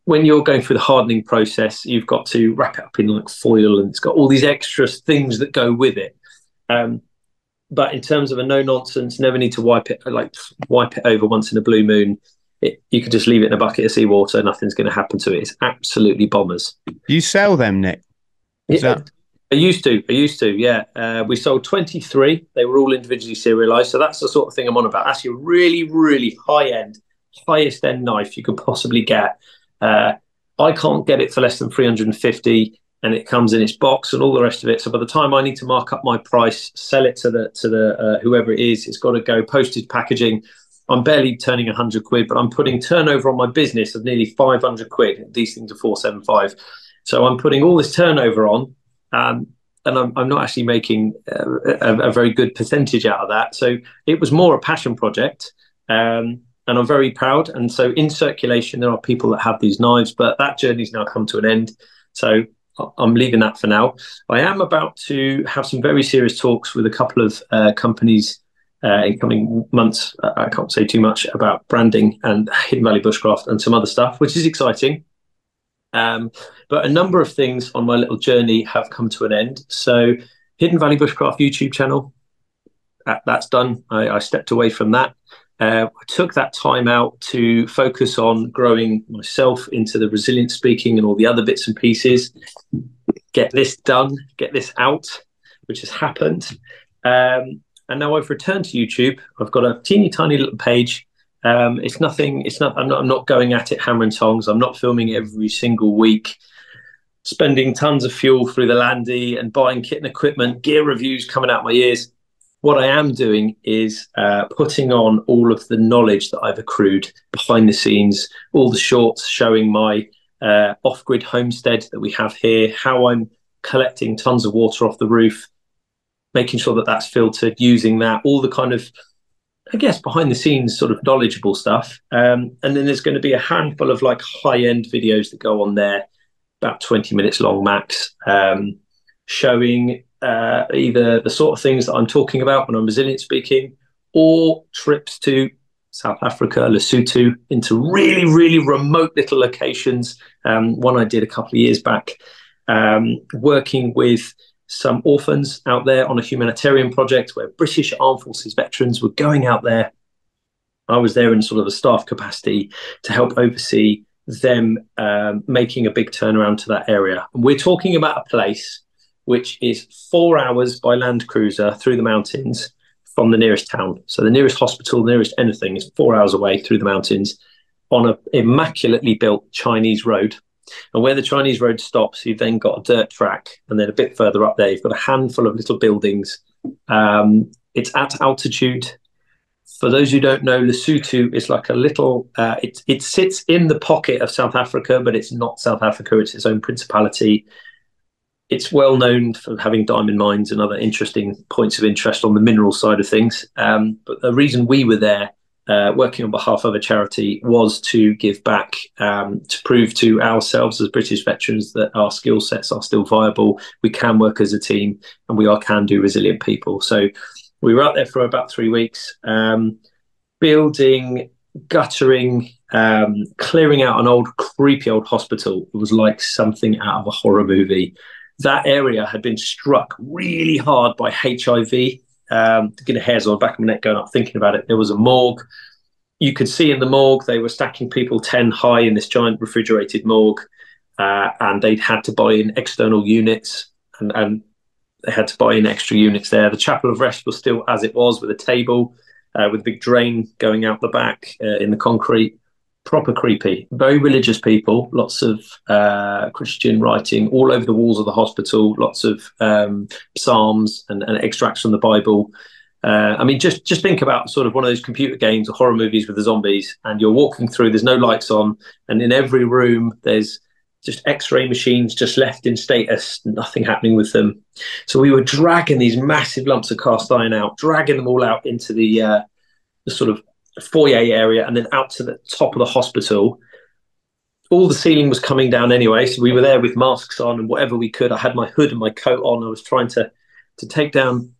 When you're going through the hardening process, you've got to wrap it up in like foil, and it's got all these extra things that go with it. Um, but in terms of a no nonsense, never need to wipe it like wipe it over once in a blue moon. It, you can just leave it in a bucket of seawater; nothing's going to happen to it. It's absolutely bombers. You sell them, Nick? Is yeah, that... I used to. I used to. Yeah, uh, we sold twenty-three. They were all individually serialized, so that's the sort of thing I'm on about. That's your really, really high end, highest end knife you could possibly get. Uh, I can't get it for less than three hundred and fifty, and it comes in its box and all the rest of it. So by the time I need to mark up my price, sell it to the to the uh, whoever it is, it's got to go postage, packaging. I'm barely turning a hundred quid, but I'm putting turnover on my business of nearly five hundred quid. These things are four seventy-five. So I'm putting all this turnover on, um, and I'm, I'm not actually making a, a, a very good percentage out of that. So it was more a passion project. Um And I'm very proud. And so in circulation, there are people that have these knives, but that journey's now come to an end. So I'm leaving that for now. I am about to have some very serious talks with a couple of uh, companies uh, in coming months. I can't say too much about branding and Hidden Valley Bushcraft and some other stuff, which is exciting. Um, but a number of things on my little journey have come to an end. So Hidden Valley Bushcraft YouTube channel, that, that's done. I, I stepped away from that. Uh, I took that time out to focus on growing myself into the resilient speaking and all the other bits and pieces, get this done, get this out, which has happened. Um, and now I've returned to YouTube. I've got a teeny tiny little page. Um, it's nothing, it's not I'm, not, I'm not going at it hammer and tongs. I'm not filming every single week, spending tons of fuel through the Landy and buying kit and equipment, gear reviews coming out my ears. What I am doing is uh, putting on all of the knowledge that I've accrued behind the scenes, all the shorts showing my uh, off-grid homestead that we have here, how I'm collecting tons of water off the roof, making sure that that's filtered, using that, all the kind of, I guess, behind the scenes sort of knowledgeable stuff. Um, and then there's going to be a handful of like high-end videos that go on there, about twenty minutes long max, um, showing... Uh, either the sort of things that I'm talking about when I'm resilient speaking, or trips to South Africa, Lesotho, into really, really remote little locations. Um, one I did a couple of years back, um, working with some orphans out there on a humanitarian project where British Armed Forces veterans were going out there. I was there in sort of a staff capacity to help oversee them um, making a big turnaround to that area. And we're talking about a place which is four hours by Land Cruiser through the mountains from the nearest town. So the nearest hospital, the nearest anything is four hours away through the mountains on an immaculately built Chinese road. And where the Chinese road stops, you've then got a dirt track. And then a bit further up there, you've got a handful of little buildings. Um, it's at altitude. For those who don't know, Lesotho is like a little, uh, it, it sits in the pocket of South Africa, but it's not South Africa. It's its own principality. It's well known for having diamond mines and other interesting points of interest on the mineral side of things. Um, but the reason we were there uh, working on behalf of a charity was to give back, um, to prove to ourselves as British veterans that our skill sets are still viable. We can work as a team and we are can-do resilient people. So we were out there for about three weeks, um, building, guttering, um, clearing out an old, creepy old hospital. It was like something out of a horror movie. That area had been struck really hard by H I V. Um, getting hairs on the back of my neck going up thinking about it. There was a morgue. You could see in the morgue they were stacking people ten high in this giant refrigerated morgue, uh, and they'd had to buy in external units, and, and they had to buy in extra units there. The chapel of rest was still as it was, with a table, uh, with a big drain going out the back uh, in the concrete. Proper creepy. Very religious people, lots of uh, Christian writing all over the walls of the hospital, lots of um, psalms and, and extracts from the Bible. Uh, I mean, just just think about sort of one of those computer games or horror movies with the zombies, and you're walking through, there's no lights on, and in every room there's just X-ray machines just left in status, nothing happening with them. So we were dragging these massive lumps of cast iron out, dragging them all out into the, uh, the sort of foyer area and then out to the top of the hospital. All the ceiling was coming down anyway, so we were there with masks on and whatever we could. I had my hood and my coat on. I was trying to, to take down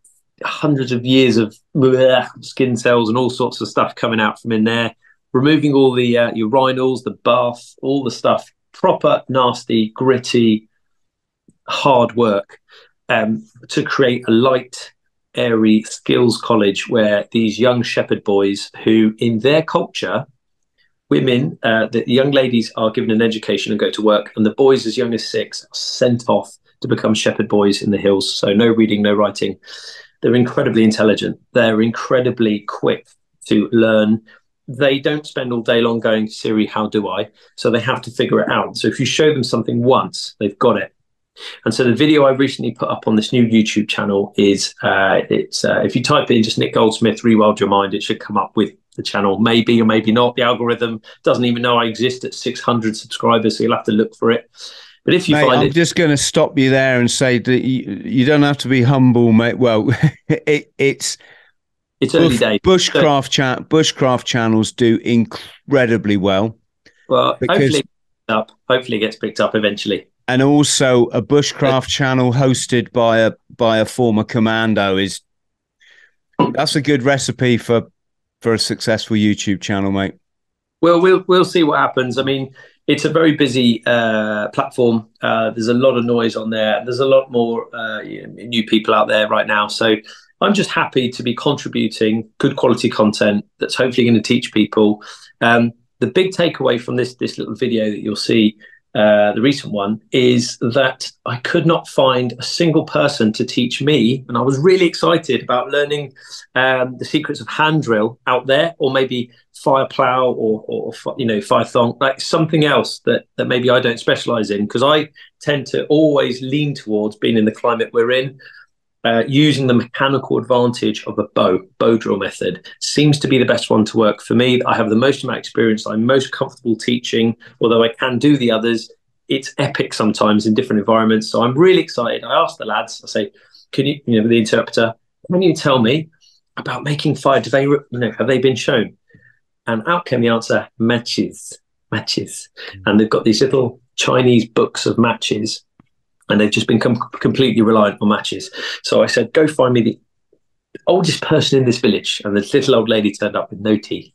hundreds of years of bleh, skin cells and all sorts of stuff coming out from in there, removing all the uh, urinals, the bath, all the stuff. Proper, nasty, gritty, hard work um, to create a light, airy skills college where these young shepherd boys who, in their culture, women, uh, the young ladies are given an education and go to work, and the boys as young as six are sent off to become shepherd boys in the hills. So no reading, no writing. They're incredibly intelligent. They're incredibly quick to learn. They don't spend all day long going, Siri, how do I? So they have to figure it out. So if you show them something once, they've got it. And so the video I recently put up on this new YouTube channel is, uh, it's uh, if you type in just Nick Goldsmith, Rewild Your Mind, it should come up with the channel. Maybe or maybe not. The algorithm doesn't even know I exist at six hundred subscribers, so you'll have to look for it. But if you mate, find I'm it, just going to stop you there and say that you, you don't have to be humble, mate. Well, it, it's... It's early days. Bushcraft, cha bushcraft channels do incredibly well. Well, hopefully, up. hopefully it gets picked up eventually. And also, a bushcraft channel hosted by a by a former commando is that's a good recipe for for a successful YouTube channel, mate. Well, we'll we'll see what happens. I mean, it's a very busy uh, platform. Uh, there's a lot of noise on there. There's a lot more uh, new people out there right now, so. I'm just happy to be contributing good quality content that's hopefully going to teach people. Um, the big takeaway from this this little video that you'll see, uh, the recent one, is that I could not find a single person to teach me, and I was really excited about learning um, the secrets of hand drill out there, or maybe fire plow, or, or you know fire thong, like something else that that maybe I don't specialize in, because I tend to always lean towards being in the climate we're in. Uh, using the mechanical advantage of a bow, bow drill method seems to be the best one to work for me. I have the most of my experience. I'm most comfortable teaching, although I can do the others. It's epic sometimes in different environments. So I'm really excited. I asked the lads, I say, can you, you know, the interpreter, can you tell me about making fire? Do they, you know, have they been shown? And out came the answer, matches, matches. Mm-hmm. And they've got these little Chinese books of matches. And they've just been com completely reliant on matches. So I said, go find me the oldest person in this village. And this little old lady turned up with no teeth.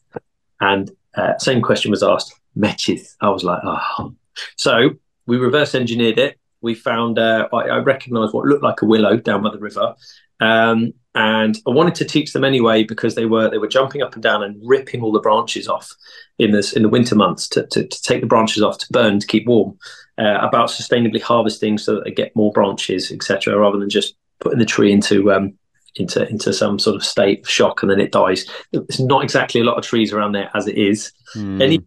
And uh, same question was asked, matches. I was like, oh. So we reverse engineered it. We found, uh, I, I recognised what looked like a willow down by the river. Um, and I wanted to teach them anyway, because they were they were jumping up and down and ripping all the branches off in, this, in the winter months to, to, to take the branches off, to burn, to keep warm. Uh, about sustainably harvesting so that they get more branches, et cetera, rather than just putting the tree into um, into into some sort of state of shock and then it dies. There's not exactly a lot of trees around there as it is. Mm. Any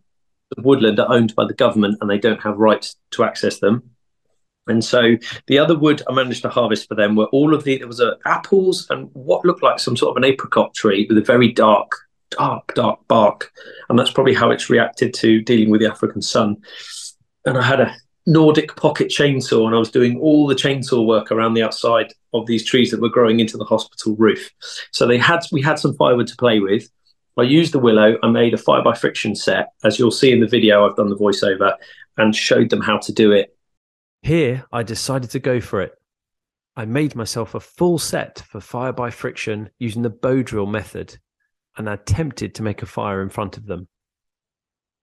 woodland are owned by the government and they don't have rights to access them. And so the other wood I managed to harvest for them were all of the, there was uh, apples and what looked like some sort of an apricot tree with a very dark, dark, dark bark. And that's probably how it's reacted to dealing with the African sun. And I had a Nordic pocket chainsaw, and I was doing all the chainsaw work around the outside of these trees that were growing into the hospital roof. So they had we had some firewood to play with. I used the willow. I made a fire by friction set. As you'll see in the video, I've done the voiceover and showed them how to do it. Here, I decided to go for it. I made myself a full set for fire by friction using the bow drill method, and I attempted to make a fire in front of them.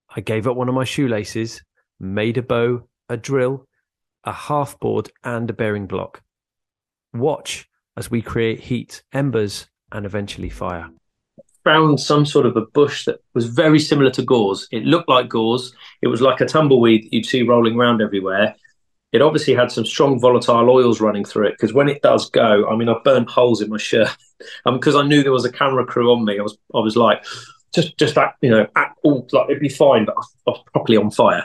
I gave up one of my shoelaces, made a bow, a drill, a half board and a bearing block. Watch as we create heat, embers and eventually fire. Found some sort of a bush that was very similar to gauze. It looked like gauze. It was like a tumbleweed that you'd see rolling around everywhere. It obviously had some strong volatile oils running through it, because when it does go, I mean, I burnt holes in my shirt because um, I knew there was a camera crew on me. I was, I was like, just, just that, you know, at all, like it'd be fine, but I was properly on fire.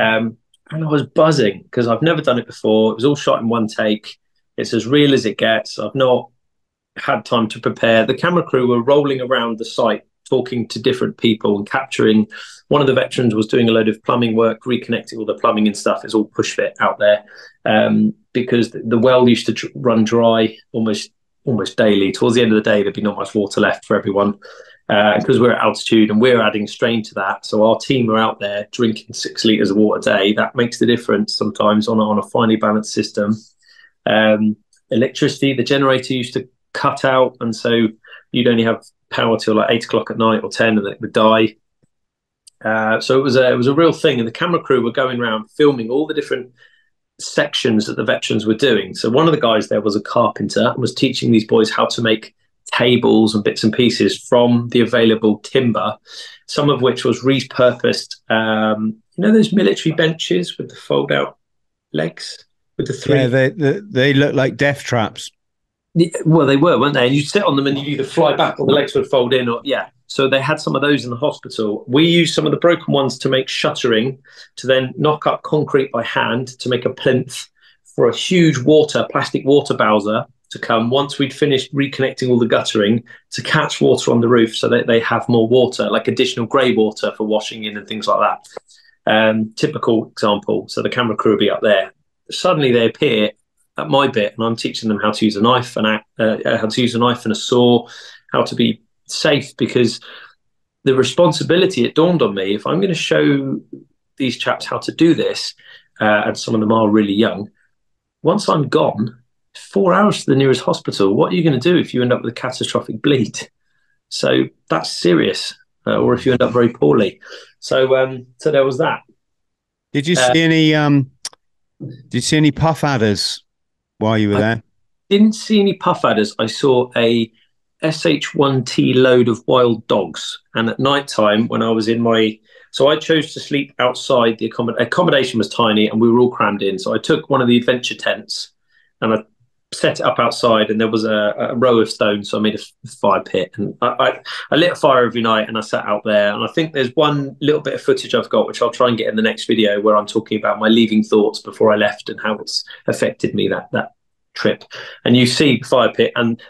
Um, And I was buzzing because I've never done it before. It was all shot in one take. It's as real as it gets. I've not had time to prepare. The camera crew were rolling around the site, talking to different people and capturing. One of the veterans was doing a load of plumbing work, reconnecting all the plumbing and stuff. It's all push fit out there, um, because the, the well used to tr- run dry almost almost daily. Towards the end of the day, there'd be not much water left for everyone, because uh, we're at altitude and we're adding strain to that. So our team are out there drinking six litres of water a day. That makes the difference sometimes on, on a finely balanced system. Um, electricity, the generator used to cut out, and so you'd only have power till like eight o'clock at night or ten, and then it would die. Uh, so it was a, it was a real thing. And the camera crew were going around filming all the different sections that the veterans were doing. So one of the guys there was a carpenter and was teaching these boys how to make tables and bits and pieces from the available timber, some of which was repurposed. Um, you know those military benches with the fold-out legs? With the three? Yeah, they, they, they look like death traps. Well, they were, weren't they? And you'd sit on them and you'd either fly back or the legs would fold in. Or yeah. So they had some of those in the hospital. We used some of the broken ones to make shuttering, to then knock up concrete by hand to make a plinth for a huge water, plastic water bowser to come once we'd finished reconnecting all the guttering to catch water on the roof so that they have more water, like additional grey water for washing in and things like that. Um, typical example. So the camera crew would be up there. Suddenly they appear at my bit, and I'm teaching them how to use a knife and uh, how to use a knife and a saw, how to be safe, because the responsibility, it dawned on me, if I'm going to show these chaps how to do this, uh, and some of them are really young, once I'm gone, four hours to the nearest hospital, what are you going to do if you end up with a catastrophic bleed? So that's serious, uh, or if you end up very poorly. So, um, so there was that. Did you uh, see any? Um, did you see any puff adders while you were I there? Didn't see any puff adders. I saw a S H one T load of wild dogs. And at night time, when I was in my... So I chose to sleep outside. The accommod- accommodation was tiny and we were all crammed in. So I took one of the adventure tents and I set it up outside, and there was a, a row of stones. So I made a f- fire pit, and I, I, I lit a fire every night, and I sat out there. And I think there's one little bit of footage I've got, which I'll try and get in the next video, where I'm talking about my leaving thoughts before I left and how it's affected me, that, that trip. And you see the fire pit, and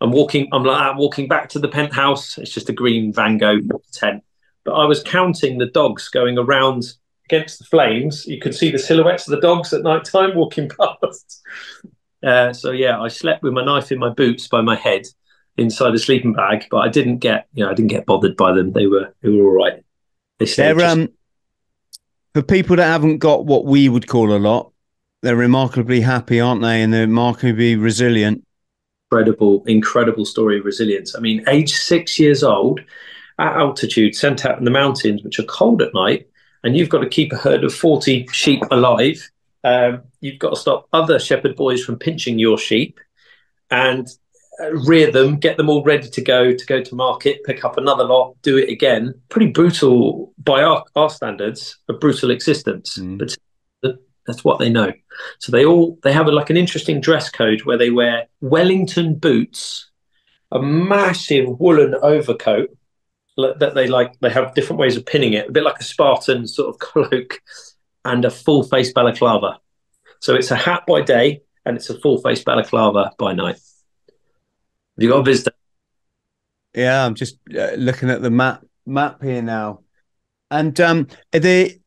I'm walking, I'm like, I'm walking back to the penthouse. It's just a green Van Gogh tent, but I was counting the dogs going around against the flames. You could see the silhouettes of the dogs at night time walking past. Uh, so, yeah, I slept with my knife in my boots by my head inside a sleeping bag, but I didn't get, you know, I didn't get bothered by them. They were they were all right. They stayed just... um, for people that haven't got what we would call a lot, they're remarkably happy, aren't they? And they're remarkably resilient. Incredible, incredible story of resilience. I mean, age six years old, at altitude, sent out in the mountains, which are cold at night, and you've got to keep a herd of forty sheep alive. Um, you've got to stop other shepherd boys from pinching your sheep and uh, rear them, get them all ready to go, to go to market, pick up another lot, do it again. Pretty brutal, by our, our standards, a brutal existence. Mm. But that's what they know. So they all, they have a, like an interesting dress code where they wear Wellington boots, a massive woolen overcoat that they like, they have different ways of pinning it, a bit like a Spartan sort of cloak, and a full-face balaclava. So it's a hat by day, and it's a full-face balaclava by night. Have you got a visitor? Yeah, I'm just uh, looking at the map map here now. And um, are they,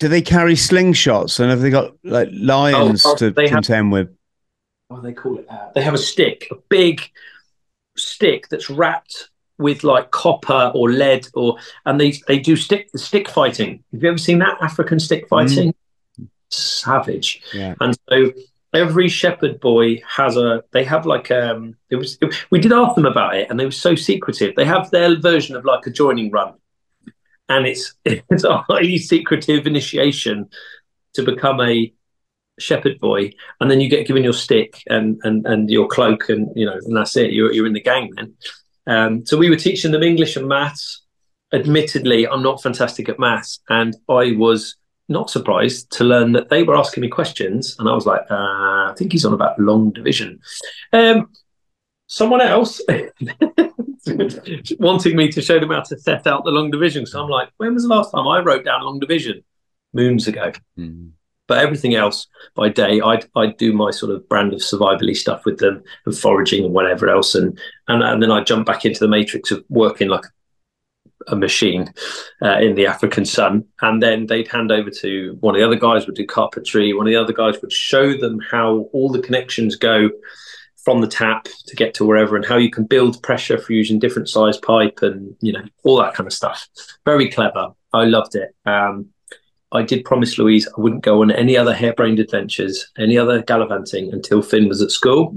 do they carry slingshots? And have they got like lions oh, oh, to contend have, with? What do they call it? Uh, they have a stick, a big stick that's wrapped with like copper or lead, or and they they do stick stick fighting. Have you ever seen that African stick fighting? Mm. Savage. Yeah. And so every shepherd boy has a. They have like um. It was it, we did ask them about it, and they were so secretive. They have their version of like a joining run, and it's it's a highly secretive initiation to become a shepherd boy, and then you get given your stick and and and your cloak, and you know, and that's it. You're you're in the gang then. Um, so we were teaching them English and maths. Admittedly, I'm not fantastic at maths, and I was not surprised to learn that they were asking me questions, and I was like, uh, I think he's on about long division. Um, someone else wanting me to show them how to set out the long division. So I'm like, when was the last time I wrote down long division? Moons ago. Mm. But everything else by day, I'd I'd do my sort of brand of survivally stuff with them and foraging and whatever else, and and, and then I'd jump back into the matrix of working like a machine uh, in the African sun. And then they'd hand over to one of the other guys would do carpentry, one of the other guys would show them how all the connections go from the tap to get to wherever, and how you can build pressure for using different size pipe, and you know, all that kind of stuff. Very clever. I loved it. Um, I did promise Louise I wouldn't go on any other harebrained adventures, any other gallivanting until Finn was at school.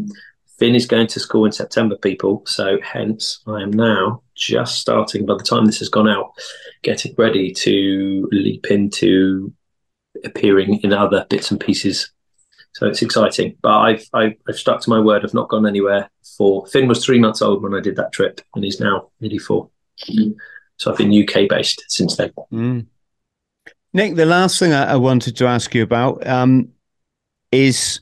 Finn is going to school in September, people. So hence I am now just starting, by the time this has gone out, getting ready to leap into appearing in other bits and pieces. So it's exciting. But I've, I've, I've stuck to my word. I've not gone anywhere. For Finn was three months old when I did that trip, and he's now nearly four. Mm. So I've been U K based since then. Mm. Nick, the last thing I, I wanted to ask you about um, is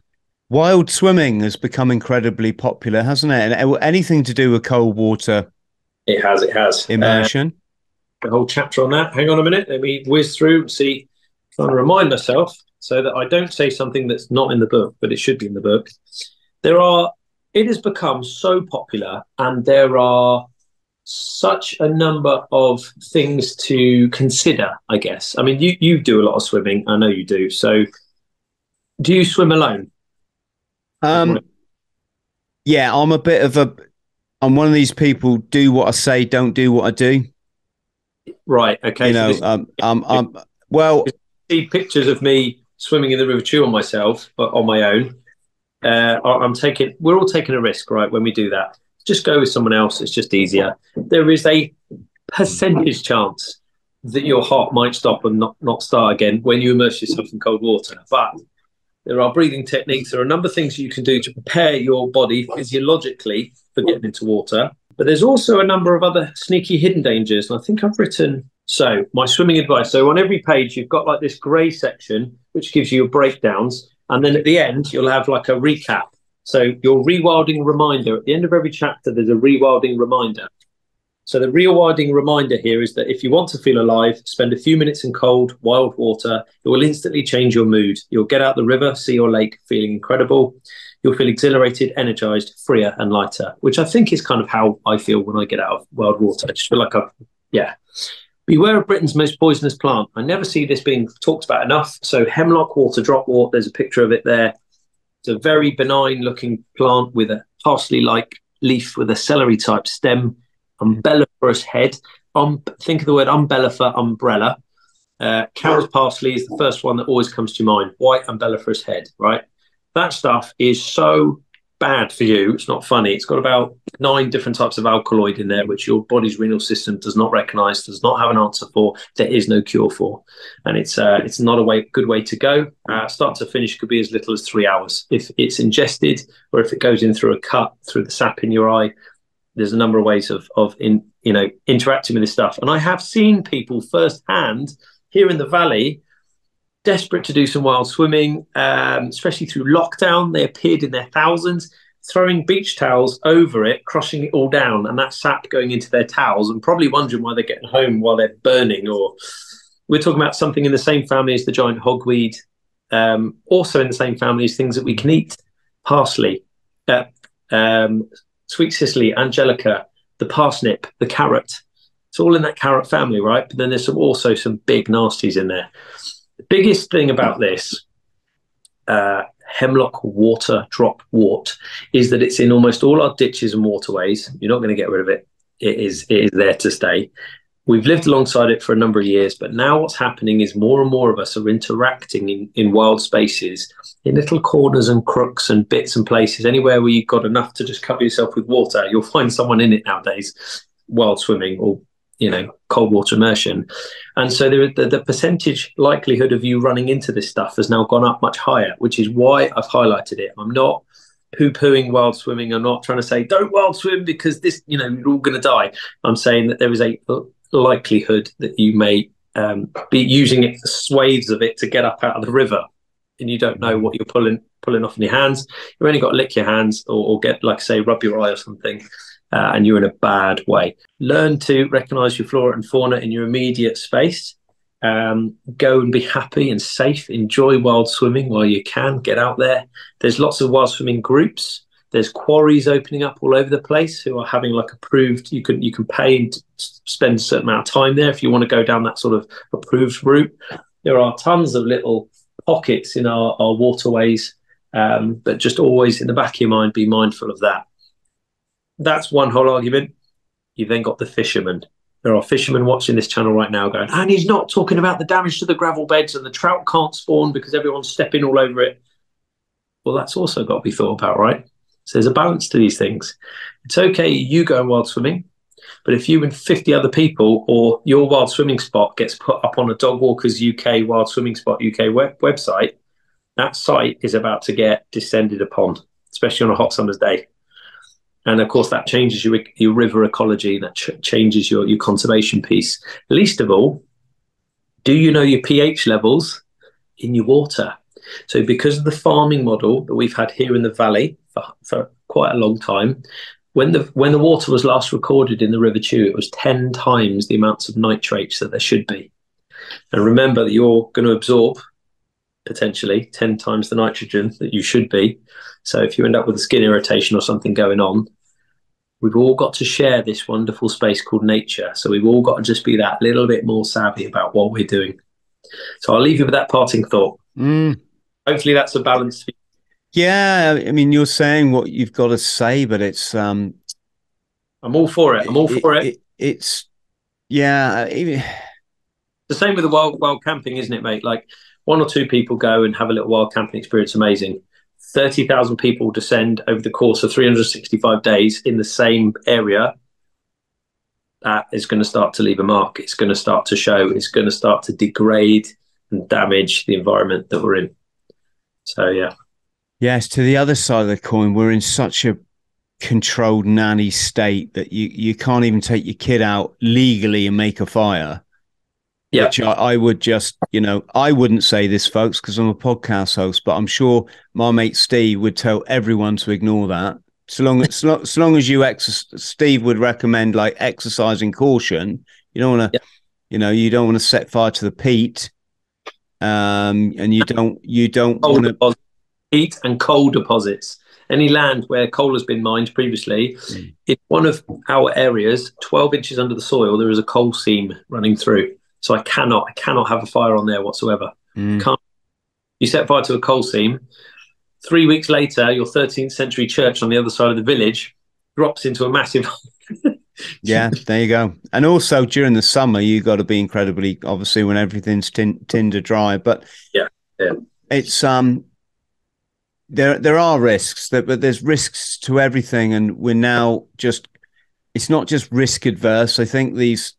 wild swimming has become incredibly popular, hasn't it? And anything to do with cold water. It has, it has. Immersion. Uh, the whole chapter on that. Hang on a minute. Let me whiz through and see. I'm trying to remind myself so that I don't say something that's not in the book, but it should be in the book. There are, it has become so popular, and there are such a number of things to consider, I guess. I mean, you, you do a lot of swimming. I know you do. So do you swim alone? Um, yeah, I'm a bit of a, I'm one of these people, do what I say, don't do what I do. Right. Okay. You so know, this, um, um, um, well, see pictures of me swimming in the River Chew on myself, but on my own. Uh, I'm taking, we're all taking a risk, right? When we do that, just go with someone else. It's just easier. There is a percentage chance that your heart might stop and not, not start again when you immerse yourself in cold water. But there are breathing techniques. There are a number of things you can do to prepare your body physiologically for getting into water. But there's also a number of other sneaky hidden dangers. And I think I've written, so my swimming advice. So on every page, you've got like this grey section, which gives you your breakdowns. And then at the end, you'll have like a recap. So your rewilding reminder, at the end of every chapter, there's a rewilding reminder. So the rewilding reminder here is that if you want to feel alive, spend a few minutes in cold, wild water. It will instantly change your mood. You'll get out the river, see your lake, feeling incredible. You'll feel exhilarated, energized, freer and lighter, which I think is kind of how I feel when I get out of wild water. I just feel like I've, yeah. Beware of Britain's most poisonous plant. I never see this being talked about enough. So hemlock water, dropwort, there's a picture of it there. It's a very benign looking plant with a parsley-like leaf with a celery type stem. Umbelliferous head. Um, think of the word umbella for umbrella. Uh, cow's parsley is the first one that always comes to mind. White umbelliferous head, right? That stuff is so bad for you. It's not funny. It's got about nine different types of alkaloid in there, which your body's renal system does not recognize, does not have an answer for. There is no cure for. And it's uh, it's not a way, good way to go. Uh, start to finish could be as little as three hours. If it's ingested or if it goes in through a cut, through the sap in your eye, there's a number of ways of, of in, you know, interacting with this stuff. And I have seen people firsthand here in the Valley, desperate to do some wild swimming, um, especially through lockdown. They appeared in their thousands, throwing beach towels over it, crushing it all down, and that sap going into their towels, and probably wondering why they're getting home while they're burning. Or we're talking about something in the same family as the giant hogweed, um, also in the same family as things that we can eat, parsley, uh, um Sweet Cicely, Angelica, the parsnip, the carrot. It's all in that carrot family, right? But then there's some, also some big nasties in there. The biggest thing about this uh, hemlock water drop wort is that it's in almost all our ditches and waterways. You're not going to get rid of it. It is, it is there to stay. We've lived alongside it for a number of years, but now what's happening is more and more of us are interacting in, in wild spaces, in little corners and crooks and bits and places. Anywhere where you've got enough to just cover yourself with water, you'll find someone in it nowadays, wild swimming or, you know, cold water immersion. And so there, the, the percentage likelihood of you running into this stuff has now gone up much higher, which is why I've highlighted it. I'm not poo-pooing wild swimming. I'm not trying to say, don't wild swim because this, you know, you're all going to die. I'm saying that there is a likelihood that you may um, be using it, swathes of it, to get up out of the river, and you don't know what you're pulling pulling off in your hands. You've only got to lick your hands or, or get, like I say, rub your eye or something, uh, and you're in a bad way. Learn to recognise your flora and fauna in your immediate space. Um, go and be happy and safe. Enjoy wild swimming while you can. Get out there. There's lots of wild swimming groups. There's quarries opening up all over the place who are having like approved, you can you can pay and spend a certain amount of time there if you want to go down that sort of approved route. There are tons of little pockets in our, our waterways, um, but just always in the back of your mind, be mindful of that. That's one whole argument. You've then got the fishermen. There are fishermen watching this channel right now going, and he's not talking about the damage to the gravel beds and the trout can't spawn because everyone's stepping all over it. Well, that's also got to be thought about, right? So there's a balance to these things. It's okay, you go wild swimming, but if you and fifty other people or your wild swimming spot gets put up on a Dog Walkers U K Wild Swimming Spot U K web website, that site is about to get descended upon, especially on a hot summer's day. And of course, that changes your, your river ecology, that ch changes your, your conservation piece. Least of all, do you know your pH levels in your water? So because of the farming model that we've had here in the valley for, for quite a long time, when the when the water was last recorded in the River Chew, it was ten times the amounts of nitrates that there should be. And remember that you're going to absorb potentially ten times the nitrogen that you should be. So if you end up with a skin irritation or something going on, we've all got to share this wonderful space called nature. So we've all got to just be that little bit more savvy about what we're doing. So I'll leave you with that parting thought. Mm. Hopefully that's a balance. Yeah, I mean, you're saying what you've got to say, but it's um I'm all for it. I'm all it, for it. it. It's yeah, even... the same with the wild wild camping, isn't it, mate? Like one or two people go and have a little wild camping experience, amazing. thirty thousand people descend over the course of three hundred sixty-five days in the same area. That is going to start to leave a mark. It's going to start to show. It's going to start to degrade and damage the environment that we're in. So yeah. Yes, to the other side of the coin, we're in such a controlled nanny state that you you can't even take your kid out legally and make a fire. Yeah. Which I, I would just, you know, I wouldn't say this, folks, because I'm a podcast host, but I'm sure my mate Steve would tell everyone to ignore that. So long as so, so long as you ex Steve would recommend like exercising caution. You don't want to, yeah. you know, you don't want to set fire to the peat. Um, and you don't, you don't want to heat and coal deposits. Any land where coal has been mined previously, mm. in one of our areas, twelve inches under the soil, there is a coal seam running through. So I cannot, I cannot have a fire on there whatsoever. Mm. Can't. You set fire to a coal seam. Three weeks later, your thirteenth century church on the other side of the village drops into a massive. Yeah, there you go. And also during the summer, you've got to be incredibly, obviously, when everything's tin tinder dry. But yeah, yeah, it's um, there there are risks that, but there's risks to everything, and we're now just, it's not just risk adverse. I think these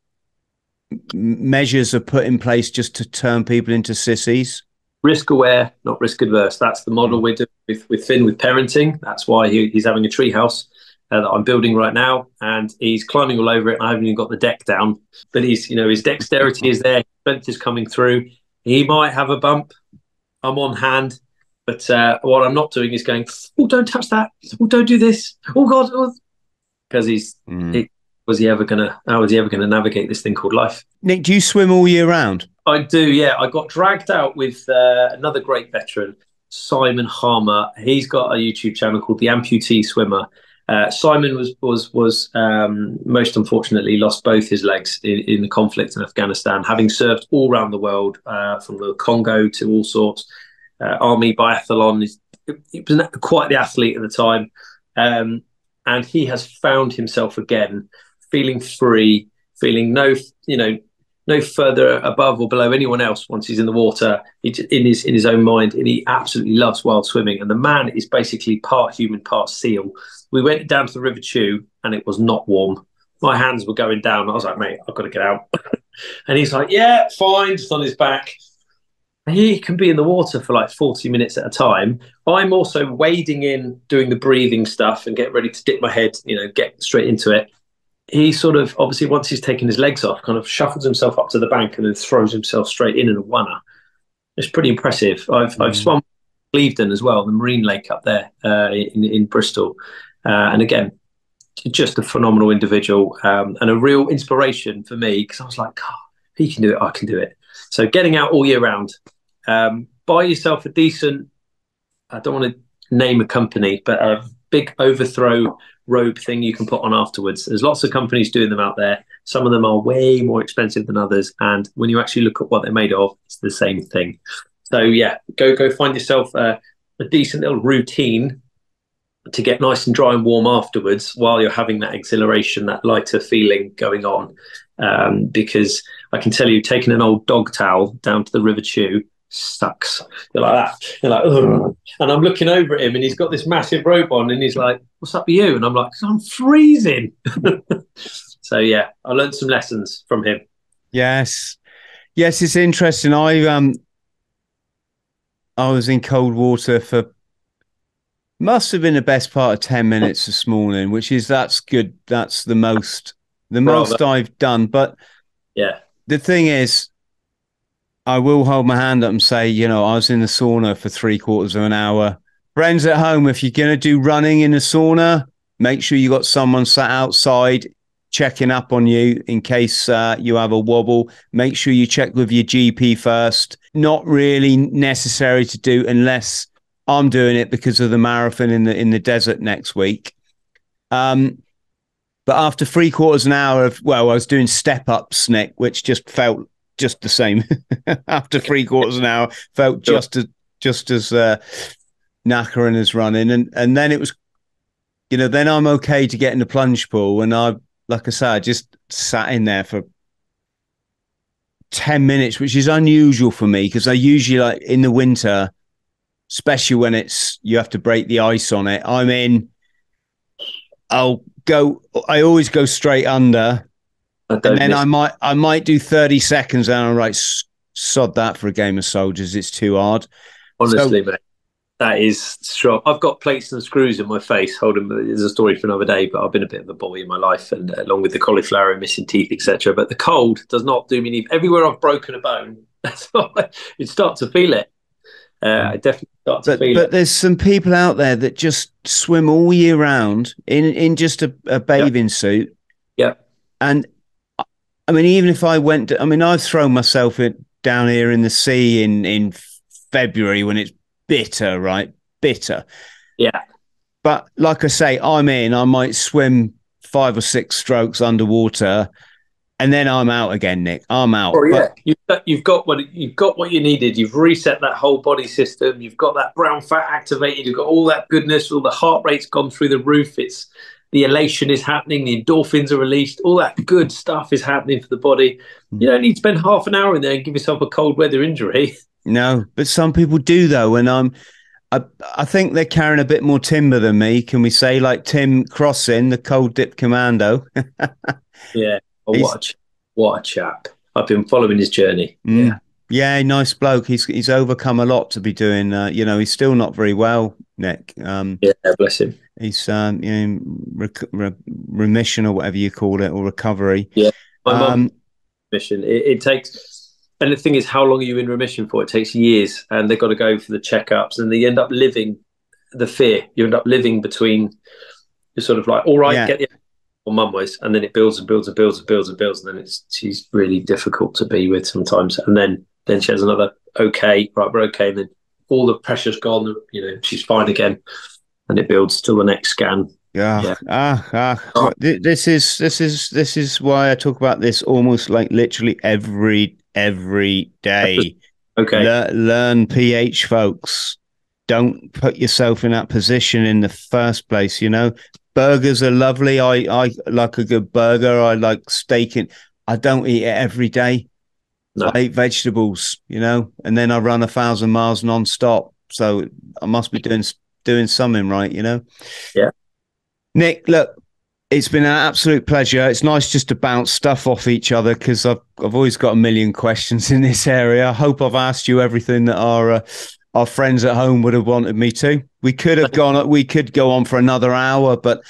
measures are put in place just to turn people into sissies. Risk aware, not risk adverse. That's the model we're doing with with Finn with parenting. That's why he, he's having a tree house. Uh, that I'm building right now, and he's climbing all over it, and I haven't even got the deck down, but he's, you know, his dexterity is there, his strength is coming through. He might have a bump. I'm on hand, but uh, what I'm not doing is going, oh, don't touch that. Oh, don't do this. Oh, God. Because oh. he's, mm. he, was he ever going to, how was he ever going to navigate this thing called life? Nick, do you swim all year round? I do, yeah. I got dragged out with uh, another great veteran, Simon Harmer. He's got a YouTube channel called The Amputee Swimmer. Uh, Simon was was was um, most unfortunately lost both his legs in, in the conflict in Afghanistan, having served all around the world, uh, from the Congo to all sorts. Uh, Army biathlon, he was quite the athlete at the time, um, and he has found himself again, feeling free, feeling no you know no further above or below anyone else once he's in the water, in his in his own mind, and he absolutely loves wild swimming. And the man is basically part human, part seal. We went down to the River Chew and it was not warm. My hands were going down. I was like, mate, I've got to get out. And he's like, yeah, fine, just on his back. He can be in the water for like forty minutes at a time. I'm also wading in, doing the breathing stuff and get ready to dip my head, you know, get straight into it. He sort of, obviously, once he's taken his legs off, kind of shuffles himself up to the bank and then throws himself straight in in a wanna. It's pretty impressive. I've, mm. I've swum Clevedon as well, the marine lake up there uh, in, in Bristol. Uh, and again, just a phenomenal individual, um, and a real inspiration for me, because I was like, God, he can do it, I can do it. So getting out all year round. Um, buy yourself a decent, I don't want to name a company, but a big overthrow robe thing you can put on afterwards. There's lots of companies doing them out there. Some of them are way more expensive than others. And when you actually look at what they're made of, it's the same thing. So yeah, go go find yourself a, a decent little routine to get nice and dry and warm afterwards while you're having that exhilaration, that lighter feeling going on. Um, because I can tell you, taking an old dog towel down to the River Chew sucks. You're like that. You're like, ugh. And I'm looking over at him and he's got this massive robe on and he's like, what's up with you? And I'm like, I'm freezing. So yeah, I learned some lessons from him. Yes. Yes, it's interesting. I, um, I was in cold water for must have been the best part of ten minutes this morning, which is that's good. That's the most, the Brother. most I've done. But yeah, the thing is, I will hold my hand up and say, you know, I was in the sauna for three quarters of an hour. Friends at home, if you're going to do running in the sauna, make sure you got someone sat outside checking up on you in case uh, you have a wobble. Make sure you check with your G P first. Not really necessary to do unless I'm doing it because of the marathon in the in the desert next week. Um, but after three quarters of an hour of, well, I was doing step ups, Nick, which just felt just the same. After three quarters of an hour, felt just as just as uh, knackering as running, and and then it was, you know, then I'm okay to get in the plunge pool, and I, like I said, I just sat in there for ten minutes, which is unusual for me because I usually, like in the winter, especially when it's you have to break the ice on it, I'm in. I'll go. I always go straight under, and then miss. I might. I might do thirty seconds, and I'm like, sod that for a game of soldiers. It's too hard. Honestly, so, mate, that is strong. I've got plates and screws in my face. Holding there's a story for another day, but I've been a bit of a boy in my life, and uh, along with the cauliflower and missing teeth, et cetera. But the cold does not do me any. Everywhere I've broken a bone, that's why you start to feel it. Uh, I definitely start to but, feel but it. But there's some people out there that just swim all year round in, in just a, a bathing yep. suit. Yeah. And I mean, even if I went, to, I mean, I've thrown myself in, down here in the sea in, in February when it's bitter, right? Bitter. Yeah. But like I say, I'm in, I might swim five or six strokes underwater and then I'm out again, Nick. I'm out. Oh, yeah. But you've got what you've got what you needed. You've reset that whole body system. You've got that brown fat activated. You've got all that goodness. All the heart rate's gone through the roof. It's the elation is happening. The endorphins are released. All that good stuff is happening for the body. You don't need to spend half an hour in there and give yourself a cold weather injury. No, but some people do though, and I'm, I I think they're carrying a bit more timber than me. Can we say like Tim Crossan, the cold dip commando? Yeah. Oh, what, a, what a chap. I've been following his journey. Mm. Yeah. Yeah, nice bloke. He's he's overcome a lot to be doing, uh, you know, he's still not very well, Nick. Um, yeah, bless him. He's um, you know, rec re remission or whatever you call it, or recovery. Yeah, my um, mum, remission. It, it takes, and the thing is, how long are you in remission for? It takes years, and they've got to go for the checkups, and they end up living the fear. You end up living between, you're sort of like, all right, yeah. get the or mum was, and then it builds and builds and builds and builds and builds, and then it's she's really difficult to be with sometimes. And then then she has another okay, right, we're okay, and then all the pressure's gone. You know, she's fine again, and it builds till the next scan. Yeah, yeah. Ah, ah. Oh. This is this is this is why I talk about this almost like literally every every day. Okay, Le learn P H, folks. Don't put yourself in that position in the first place. You know. Burgers are lovely. I, I like a good burger. I like steak. And I don't eat it every day. No. I eat vegetables, you know, and then I run a thousand miles nonstop. So I must be doing doing something right, you know. Yeah. Nick, look, it's been an absolute pleasure. It's nice just to bounce stuff off each other because I've I've always got a million questions in this area. I hope I've asked you everything that our uh, our friends at home would have wanted me to. We could have gone, we could go on for another hour, but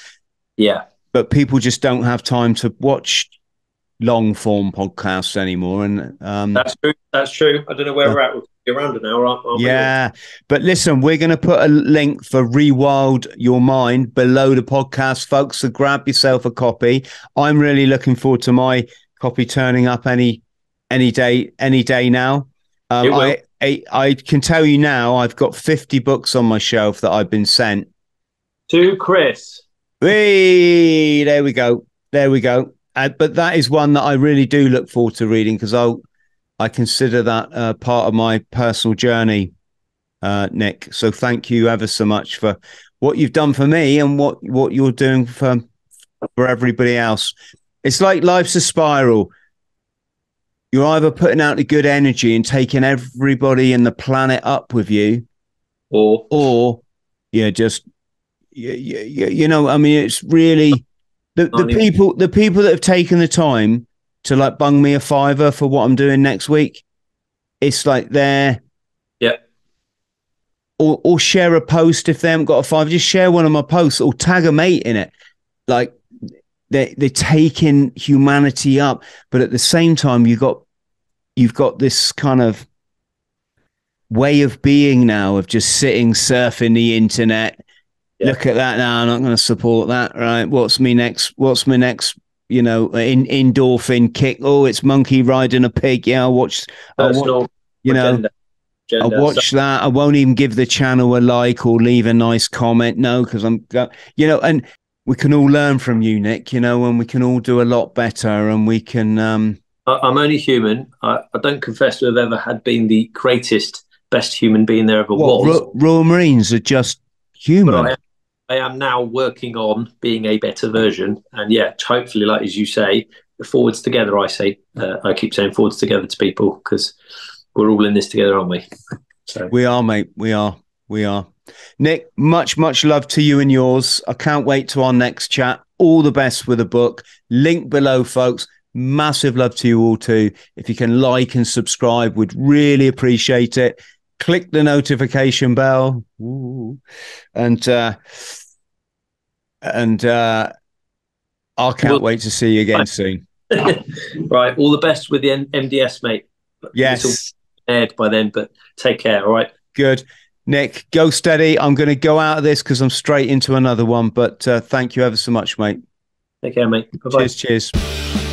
yeah, but people just don't have time to watch long form podcasts anymore. And um, that's true. That's true. I don't know where uh, we're at. We'll be around an hour. Aren't, aren't yeah. We? But listen, we're going to put a link for Rewild Your Mind below the podcast, folks. So grab yourself a copy. I'm really looking forward to my copy turning up any any day, any day now. Um, I, I I can tell you now, I've got fifty books on my shelf that I've been sent to Chris. Hey, there we go, there we go. Uh, but that is one that I really do look forward to reading, because I'll I consider that uh, part of my personal journey, uh, Nick. So thank you ever so much for what you've done for me and what what you're doing for for everybody else. It's like life's a spiral. You're either putting out the good energy and taking everybody in the planet up with you, or or you're just you, you, you know, I mean, it's really the, the people the people that have taken the time to like bung me a fiver for what I'm doing next week. It's like they're yeah. Or or share a post if they haven't got a fiver, just share one of my posts or tag a mate in it. Like they they're taking humanity up, but at the same time you got you've got this kind of way of being now of just sitting surfing the internet. Yeah. Look at that now. I'm not going to support that. Right? What's me next? What's my next? You know, in endorphin kick. Oh, it's monkey riding a pig. Yeah, I'll watch. I'll watch you know, agenda. Agenda. I'll watch so that. I won't even give the channel a like or leave a nice comment. No, because I'm, you know, and we can all learn from you, Nick. You know, and we can all do a lot better. And we can. Um... I, I'm only human. I, I don't confess to have ever had been the greatest, best human being there ever what, was. Ro Royal Marines are just human. I am now working on being a better version, and yeah, hopefully, like as you say, forwards together. I say, uh, I keep saying forwards together to people because we're all in this together, aren't we? So. We are, mate. We are. We are. Nick, much, much love to you and yours. I can't wait to our next chat. All the best with the book. Link below, folks. Massive love to you all too. If you can like and subscribe, we'd really appreciate it. Click the notification bell. Ooh. And uh and uh I can't well, wait to see you again right. soon. Right, all the best with the M D S, mate. Yes, aired by then, but take care. All right, good, Nick, go steady. I'm going to go out of this because I'm straight into another one, but uh thank you ever so much, mate. Take care, mate. Bye-bye. Cheers, cheers.